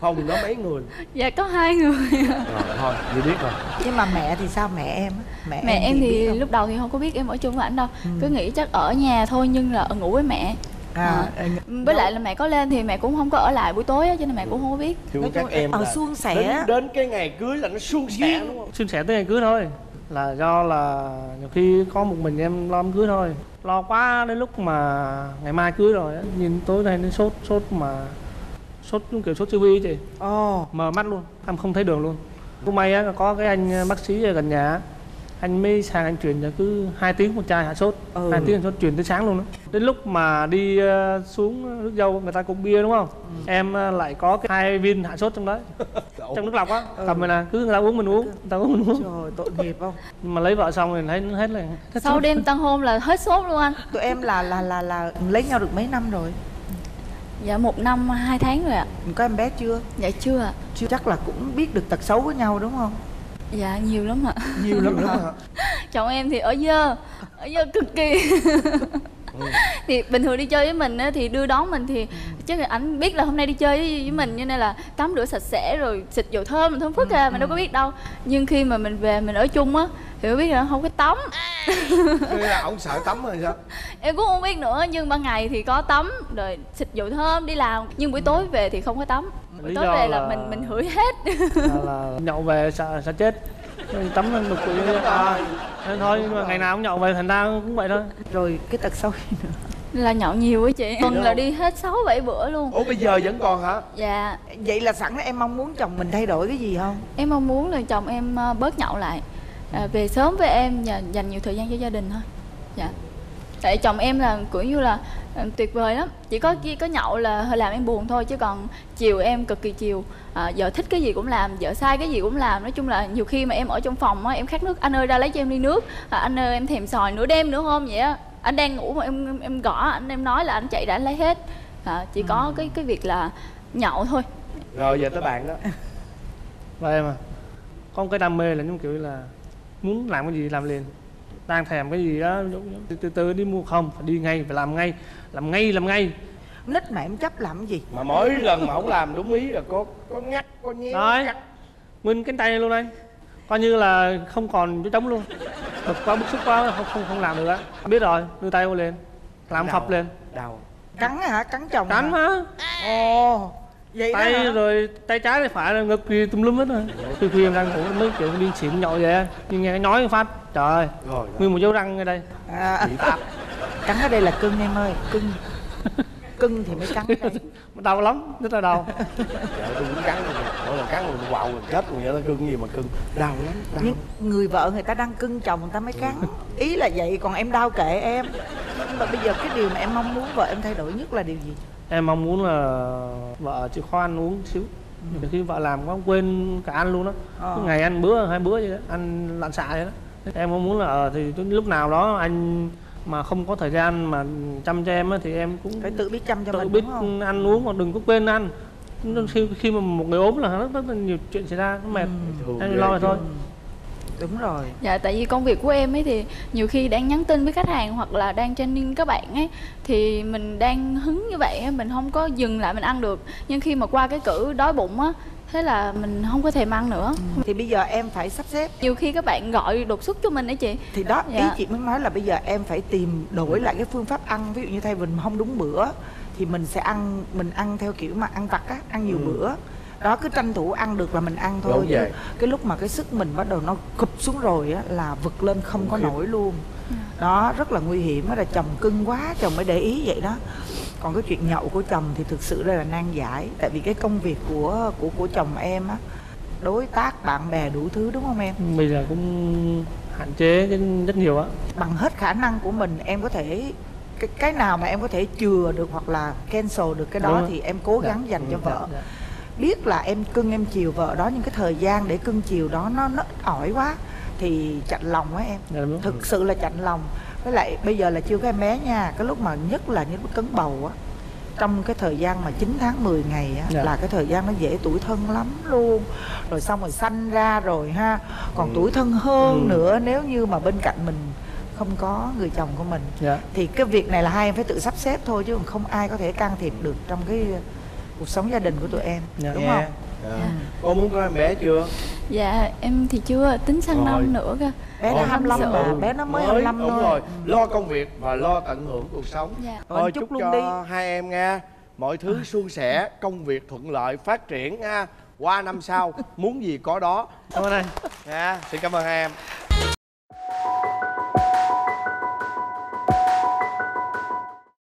Phòng đó mấy người? Dạ có hai người. Rồi thôi, như biết rồi. Nhưng mà mẹ thì sao mẹ em? Mẹ, mẹ em, em thì lúc đầu thì không có biết em ở chung với ảnh đâu. Ừ. Cứ nghĩ chắc ở nhà thôi nhưng là ngủ với mẹ. À, à. Với lại là mẹ có lên thì mẹ cũng không có ở lại buổi tối á, cho nên mẹ cũng không có biết. Nói các em ở suôn sẻ đến, đến cái ngày cưới là nó suôn sẻ đúng không? Suôn sẻ tới ngày cưới thôi. Là do là nhiều khi có một mình em lo đám cưới thôi. Lo quá đến lúc mà ngày mai cưới rồi á, nhìn tối nay nó sốt, sốt mà sốt kiểu sốt siêu vi chị. Oh. Mờ mắt luôn, em không thấy đường luôn. Cũng may á, có cái anh bác sĩ ở gần nhà á, anh mới sang anh truyền cho cứ hai tiếng một chai hạ sốt. Ừ. hai tiếng sốt truyền tới sáng luôn đó. Đến lúc mà đi xuống nước dâu người ta cũng bia đúng không? Ừ. Em lại có cái hai viên hạ sốt trong đấy. Trong nước lọc á, cầm mình là cứ người ta uống mình uống, người ta uống mình uống. Trời, tội nghiệp không? Mà lấy vợ xong thì thấy hết là hết. Sau đêm tăng hôm là hết sốt luôn anh. Tụi em là là là là lấy nhau được mấy năm rồi? Dạ một năm hai tháng rồi ạ. Có em bé chưa? Dạ chưa ạ. Chưa, chắc là cũng biết được tật xấu với nhau đúng không? Dạ nhiều lắm ạ. Nhiều lắm hả? Chồng em thì ở dơ, ở dơ cực kỳ. Ừ. Thì bình thường đi chơi với mình thì đưa đón mình thì chắc là ảnh biết là hôm nay đi chơi với mình cho nên là tắm rửa sạch sẽ rồi xịt dầu thơm mình thơm phức ra. Ừ. Mình đâu có biết đâu, nhưng khi mà mình về mình ở chung á thì mới biết là không có tắm. Thế là ổng sợ tắm rồi sao? Em cũng không biết nữa, nhưng ban ngày thì có tắm rồi xịt dầu thơm đi làm, nhưng buổi tối về thì không có tắm. Buổi tối về là, là mình mình hửi hết. Là, là nhậu về sợ sợ chết. Tắm lên đục quỷ à, nên thôi nhưng mà ngày nào cũng nhậu về thành ra cũng vậy thôi. Rồi cái tật xấu gì nữa? Là nhậu nhiều với chị, tuần là đi hết sáu bảy bữa luôn. Ủa bây giờ vẫn còn hả? Dạ. Vậy là sẵn em mong muốn chồng mình thay đổi cái gì không? Em mong muốn là chồng em bớt nhậu lại, à, về sớm với em và dành nhiều thời gian cho gia đình thôi. Dạ. Tại chồng em là cũng như là tuyệt vời lắm, chỉ có có nhậu là hơi làm em buồn thôi, chứ còn chiều em cực kỳ chiều. À, vợ thích cái gì cũng làm, vợ sai cái gì cũng làm. Nói chung là nhiều khi mà em ở trong phòng á, em khát nước, anh ơi ra lấy cho em ly nước. À, anh ơi em thèm sòi nửa đêm nữa hôm vậy á, anh đang ngủ mà em em, em gõ anh, em nói là anh chạy đã lấy hết. À, chỉ có cái cái việc là nhậu thôi. Rồi giờ tới bạn đó. Và em à, con cái đam mê là những kiểu là muốn làm cái gì làm liền, đang thèm cái gì đó từ từ, từ đi mua không phải đi ngay, phải làm ngay làm ngay làm ngay nít mà em chấp làm cái gì mà mỗi lần mà không làm đúng ý là có có ngắt có nhéo cắt nguyên cánh tay này luôn đây, coi như là không còn chỗ trống luôn. Thật quá, bức xúc quá, không không không làm được á. Biết rồi, đưa tay vô lên làm phập lên đầu cắn hả? Cắn chồng cắn hả? Ồ vậy tay đó hả? Rồi tay trái tay phải rồi ngực thì tùm lum hết rồi. Từ khi em đang ngủ mấy kiểu điên xỉn nhậu vậy, nhưng nghe nói phát trời ơi nguyên một dấu răng ở đây. À, cắn ở đây là cưng em ơi, cưng cưng thì mới cắn cái đau lắm, rất là đau. Dạ, tôi cũng cắn rồi, mỗi lần cắn rồi quạo rồi chết rồi, nó cưng gì mà cưng, đau lắm. Đau. Nhưng người vợ người ta đang cưng chồng người ta mới cắn, ý là vậy, còn em đau kệ em. Nhưng mà bây giờ cái điều mà em mong muốn vợ em thay đổi nhất là điều gì? Em mong muốn là vợ chịu khó ăn uống xíu. Ừ. Khi vợ làm quá quên cả ăn luôn đó. Ờ. Ngày ăn bữa hai bữa vậy đó, ăn lặn xạ vậy đó. Em mong muốn là thì lúc nào đó anh mà không có thời gian mà chăm cho em á, thì em cũng phải tự biết chăm cho tự mình, biết không? Ăn uống mà đừng có quên ăn. Khi khi mà một người ốm là rất, rất là nhiều chuyện xảy ra, nó mệt. Ừ. Em lo thôi. Đúng rồi. Dạ, tại vì công việc của em ấy thì nhiều khi đang nhắn tin với khách hàng hoặc là đang training các bạn ấy, thì mình đang hứng như vậy mình không có dừng lại mình ăn được. Nhưng khi mà qua cái cử đói bụng á, thế là mình không có thèm ăn nữa. Ừ. Thì bây giờ em phải sắp xếp. Nhiều khi các bạn gọi đột xuất cho mình đấy chị. Thì đó, dạ. Ý chị mới nói là bây giờ em phải tìm đổi lại cái phương pháp ăn. Ví dụ như thay vì mình không đúng bữa thì mình sẽ ăn, mình ăn theo kiểu mà ăn vặt á, ăn nhiều ừ. bữa. Đó, cứ tranh thủ ăn được là mình ăn thôi. Chứ cái lúc mà cái sức mình bắt đầu nó cụp xuống rồi á, là vực lên không có nổi luôn. Đó, rất là nguy hiểm, đó là chồng cưng quá, chồng mới để ý vậy đó. Còn cái chuyện nhậu của chồng thì thực sự đây là nan giải. Tại vì cái công việc của của của chồng em á, đối tác, bạn bè đủ thứ đúng không em? Bây giờ cũng hạn chế rất nhiều á. Bằng hết khả năng của mình em có thể, cái, cái nào mà em có thể chừa được hoặc là cancel được cái đó thì em cố gắng dành cho vợ. Biết là em cưng em chiều vợ đó, nhưng cái thời gian để cưng chiều đó nó nó ít ỏi quá thì chạnh lòng á em. Đúng. Thực sự là chạnh lòng. Với lại bây giờ là chưa có em bé nha, cái lúc mà nhất là những cấn bầu á, trong cái thời gian mà chín tháng mười ngày á, dạ. là cái thời gian nó dễ tủi thân lắm luôn. Rồi xong rồi sanh ra rồi ha, còn ừ. tủi thân hơn ừ. nữa nếu như mà bên cạnh mình không có người chồng của mình. Dạ. Thì cái việc này là hai em phải tự sắp xếp thôi, chứ không ai có thể can thiệp được trong cái cuộc sống gia đình của tụi em. Dạ. Đúng không? Dạ. Dạ. Cô muốn có em bé chưa? Dạ em thì chưa, tính sang năm nữa cơ. Bé nó hai mươi lăm mà, bé nó mới, mới hai mươi lăm thôi. Đúng rồi, lo công việc và lo tận hưởng cuộc sống. Dạ. Thôi chúc, chúc luôn cho đi. Hai em nha, mọi thứ suôn sẻ, công việc thuận lợi, phát triển nha. Qua năm sau, muốn gì có đó. Thôi đây. Dạ, xin cảm ơn hai em.